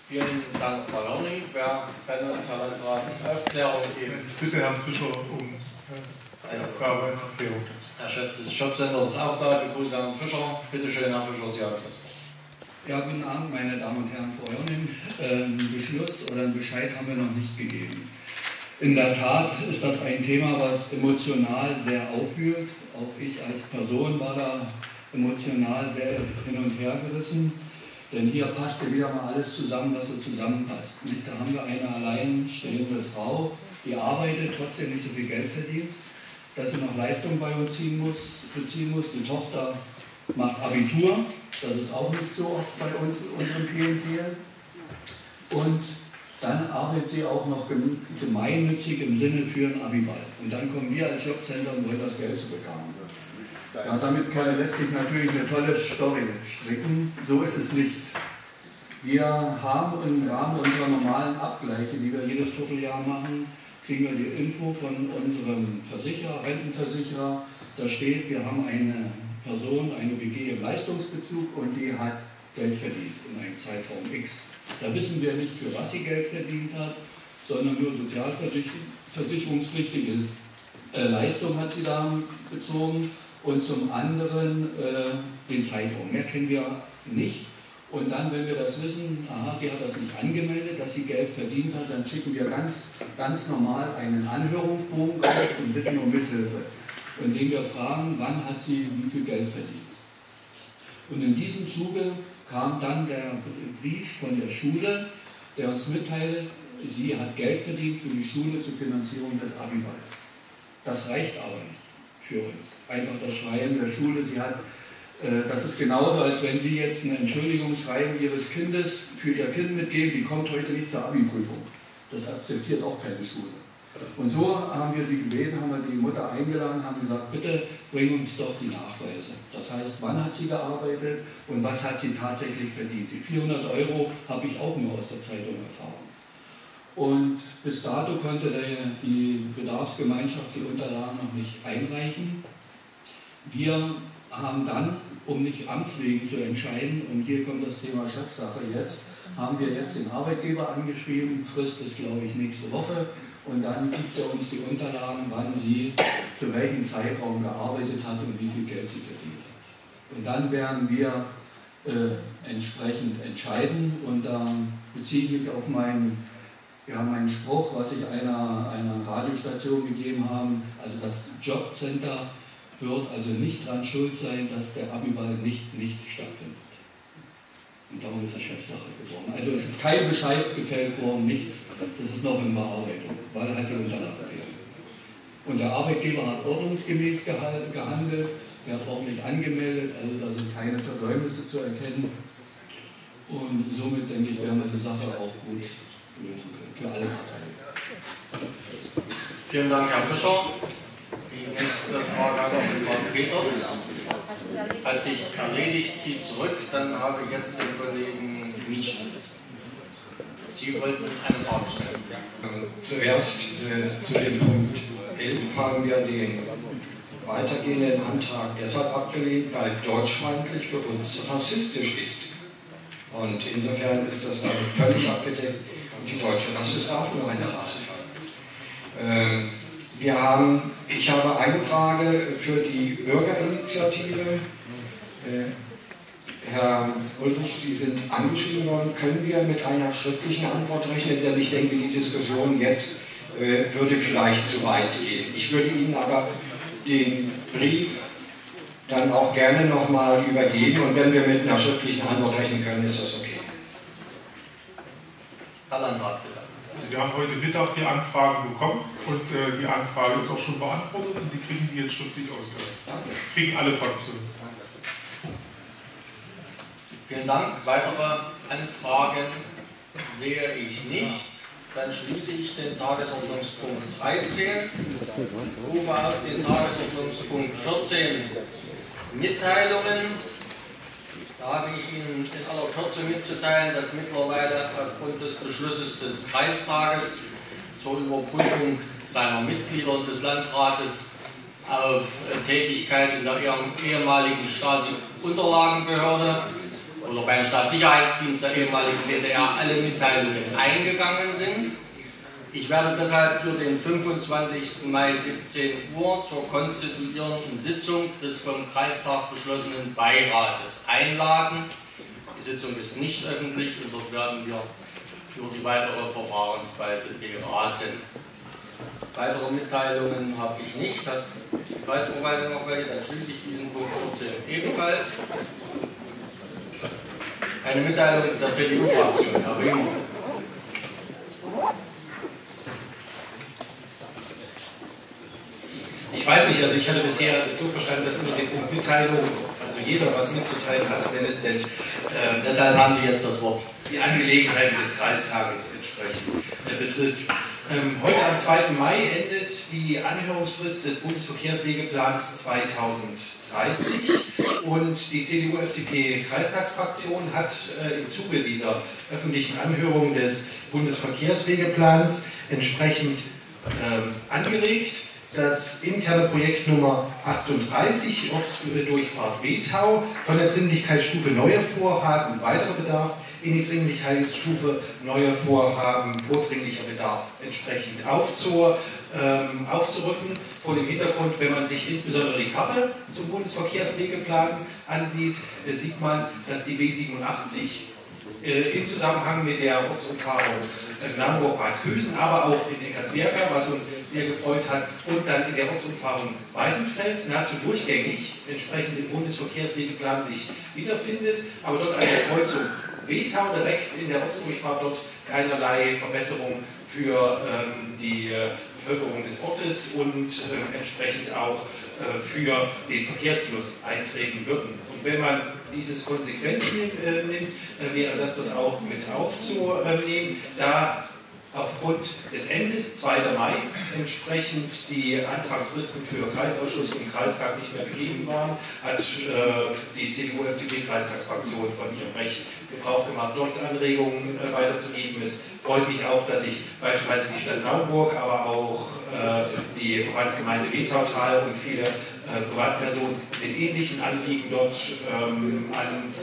Vielen Dank, Frau Lorny. Wer kann uns eine Aufklärung geben? Bitte Herrn Fischer um eine Aufgabe einer Erklärung. Herr Chef des Jobcenters ist auch da. Ich begrüße Herrn Fischer. Bitte schön, Herr Fischer, Sie haben das. Ja, guten Abend, meine Damen und Herren, Frau Lorny. Einen Beschluss oder einen Bescheid haben wir noch nicht gegeben. In der Tat ist das ein Thema, was emotional sehr aufwühlt. Auch ich als Person war da emotional sehr hin und her gerissen. Denn hier passte wieder mal alles zusammen, was so zusammenpasst. Nicht? Da haben wir eine alleinstehende Frau, die arbeitet, trotzdem nicht so viel Geld verdient, dass sie noch Leistung bei uns beziehen muss. Die Tochter macht Abitur, das ist auch nicht so oft bei uns in unserem Klientel. Und dann arbeitet sie auch noch gemeinnützig im Sinne für einen Abiball. Und dann kommen wir als Jobcenter und wollen das Geld zurückhaben. Ja, damit lässt sich natürlich eine tolle Story stricken. So ist es nicht. Wir haben im Rahmen unserer normalen Abgleiche, die wir jedes Vierteljahr machen, kriegen wir die Info von unserem Versicherer, Rentenversicherer. Da steht, wir haben eine Person, eine BG im Leistungsbezug und die hat Geld verdient in einem Zeitraum X. Da wissen wir nicht, für was sie Geld verdient hat, sondern nur sozialversicherungspflichtige Leistung hat sie da bezogen. Und zum anderen den Zeitraum. Mehr kennen wir nicht. Und dann, wenn wir das wissen, aha, sie hat das nicht angemeldet, dass sie Geld verdient hat, dann schicken wir ganz normal einen Anhörungsbogen auf und bitten um Mithilfe, in dem wir fragen, wann hat sie wie viel Geld verdient. Und in diesem Zuge kam dann der Brief von der Schule, der uns mitteilte, sie hat Geld verdient für die Schule zur Finanzierung des Abiballs. Das reicht aber nicht. Für uns. Einfach das Schreiben der Schule, sie hat, das ist genauso, als wenn Sie jetzt eine Entschuldigung schreiben Ihres Kindes für Ihr Kind mitgeben, die kommt heute nicht zur Abi-Prüfung. Das akzeptiert auch keine Schule. Und so haben wir sie gebeten, haben wir die Mutter eingeladen, haben gesagt, bitte bring uns doch die Nachweise. Das heißt, wann hat sie gearbeitet und was hat sie tatsächlich verdient. Die 400 € habe ich auch nur aus der Zeitung erfahren. Und bis dato konnte die Bedarfsgemeinschaft die Unterlagen noch nicht einreichen. Wir haben dann, um nicht amtswegen zu entscheiden, und hier kommt das Thema Chefsache jetzt, haben wir jetzt den Arbeitgeber angeschrieben, Frist ist glaube ich nächste Woche, und dann gibt er uns die Unterlagen, wann sie zu welchem Zeitraum gearbeitet hat und wie viel Geld sie verdient hat. Und dann werden wir entsprechend entscheiden und dann beziehe ich mich auf meinen Spruch, was ich einer Radiostation gegeben habe, also das Jobcenter wird also nicht dran schuld sein, dass der Abiball nicht stattfindet. Und darum ist es Chefsache geworden. Also es ist kein Bescheid gefällt worden, nichts. Das ist noch in Bearbeitung, weil halt die Unterlagen fehlen. Und der Arbeitgeber hat ordnungsgemäß gehandelt, der hat ordentlich angemeldet, also da sind keine Versäumnisse zu erkennen. Und somit, denke ich, werden wir die Sache auch gut lösen können, für alle Parteien. Vielen Dank, Herr Fischer. Die nächste Frage an Frau Peters. Hat sich erledigt, zieht zurück. Dann habe ich jetzt den Kollegen Mietsch. Sie wollten eine Frage stellen. Also zuerst zu dem Punkt 11 haben wir den weitergehenden Antrag deshalb abgelehnt, weil deutschfeindlich für uns rassistisch ist. Und insofern ist das dann völlig abgedeckt. Die deutsche Rasse ist auch nur eine Rasse. Ich habe eine Frage für die Bürgerinitiative. Herr Ulrich, Sie sind angeschrieben worden. Können wir mit einer schriftlichen Antwort rechnen? Denn ich denke, die Diskussion jetzt würde vielleicht zu weit gehen. Ich würde Ihnen aber den Brief dann auch gerne nochmal übergeben. Und wenn wir mit einer schriftlichen Antwort rechnen können, ist das okay. Herr Landrat, bitte. Wir haben heute Mittag die Anfrage bekommen und die Anfrage ist auch schon beantwortet und die kriegen die jetzt schriftlich ausgehört. Kriegen alle Fraktionen. Danke. Vielen Dank. Weitere Anfragen sehe ich nicht. Dann schließe ich den Tagesordnungspunkt 13. Rufe auf den Tagesordnungspunkt 14 Mitteilungen. Da habe ich Ihnen in aller Kürze mitzuteilen, dass mittlerweile aufgrund des Beschlusses des Kreistages zur Überprüfung seiner Mitglieder des Landrates auf Tätigkeit in der ehemaligen Stasi-Unterlagenbehörde oder beim Staatssicherheitsdienst der ehemaligen DDR alle Mitteilungen eingegangen sind. Ich werde deshalb für den 25. Mai 17 Uhr zur konstituierenden Sitzung des vom Kreistag beschlossenen Beirates einladen. Die Sitzung ist nicht öffentlich und dort werden wir über die weitere Verfahrensweise beraten. Weitere Mitteilungen habe ich nicht. Hat die Kreisverwaltung noch welche? Dann schließe ich diesen Punkt 14 ebenfalls. Eine Mitteilung der CDU-Fraktion, Herr Riemer. Ich weiß nicht, also ich hatte bisher so verstanden, dass unter dem Punkt Mitteilung, also jeder was mitzuteilen hat, wenn es denn... deshalb haben Sie jetzt das Wort. Die Angelegenheiten des Kreistages entsprechend betrifft. Heute am 2. Mai endet die Anhörungsfrist des Bundesverkehrswegeplans 2030 und die CDU-FDP-Kreistagsfraktion hat im Zuge dieser öffentlichen Anhörung des Bundesverkehrswegeplans entsprechend angeregt, das interne Projekt Nummer 38, Durchfahrt Wetau, von der Dringlichkeitsstufe Neue Vorhaben weiterer Bedarf in die Dringlichkeitsstufe Neue Vorhaben vordringlicher Bedarf entsprechend aufzurücken. Vor dem Hintergrund, wenn man sich insbesondere die Karte zum Bundesverkehrswegeplan ansieht, sieht man, dass die W87, im Zusammenhang mit der Ortsumfahrung Naumburg, Bad Kösen, aber auch in Eckartsberga, was uns sehr gefreut hat, und dann in der Ortsumfahrung Weißenfels nahezu durchgängig entsprechend im Bundesverkehrswegeplan sich wiederfindet, aber dort an der Kreuzung Wetau direkt in der Ortsumfahrt dort keinerlei Verbesserung für die Bevölkerung des Ortes und entsprechend auch für den Verkehrsfluss eintreten würden. Und wenn man dieses konsequent nimmt, wäre das dort auch mit aufzunehmen, da aufgrund des Endes 2. Mai entsprechend die Antragsfristen für Kreisausschuss und Kreistag nicht mehr gegeben waren, hat die CDU-FDP-Kreistagsfraktion von ihrem Recht Gebrauch gemacht, dort Anregungen weiterzugeben. Es freut mich auch, dass sich beispielsweise die Stadt Naumburg, aber auch die Verbandsgemeinde Wetautal und viele Privatpersonen mit ähnlichen Anliegen dort an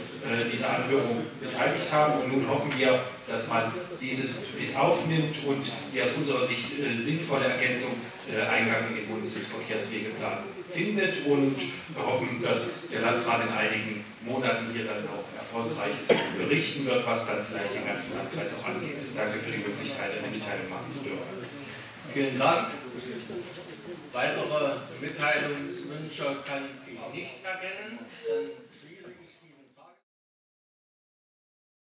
dieser Anhörung beteiligt haben. Und nun hoffen wir, dass man dieses mit aufnimmt und die aus unserer Sicht sinnvolle Ergänzung Eingang in den Bundesverkehrswegeplan findet und hoffen, dass der Landrat in einigen Monaten hier dann auch erfolgreiches berichten wird, was dann vielleicht den ganzen Landkreis auch angeht. Danke für die Möglichkeit, eine Mitteilung machen zu dürfen. Vielen Dank. Weitere Mitteilungswünsche kann ich nicht erkennen.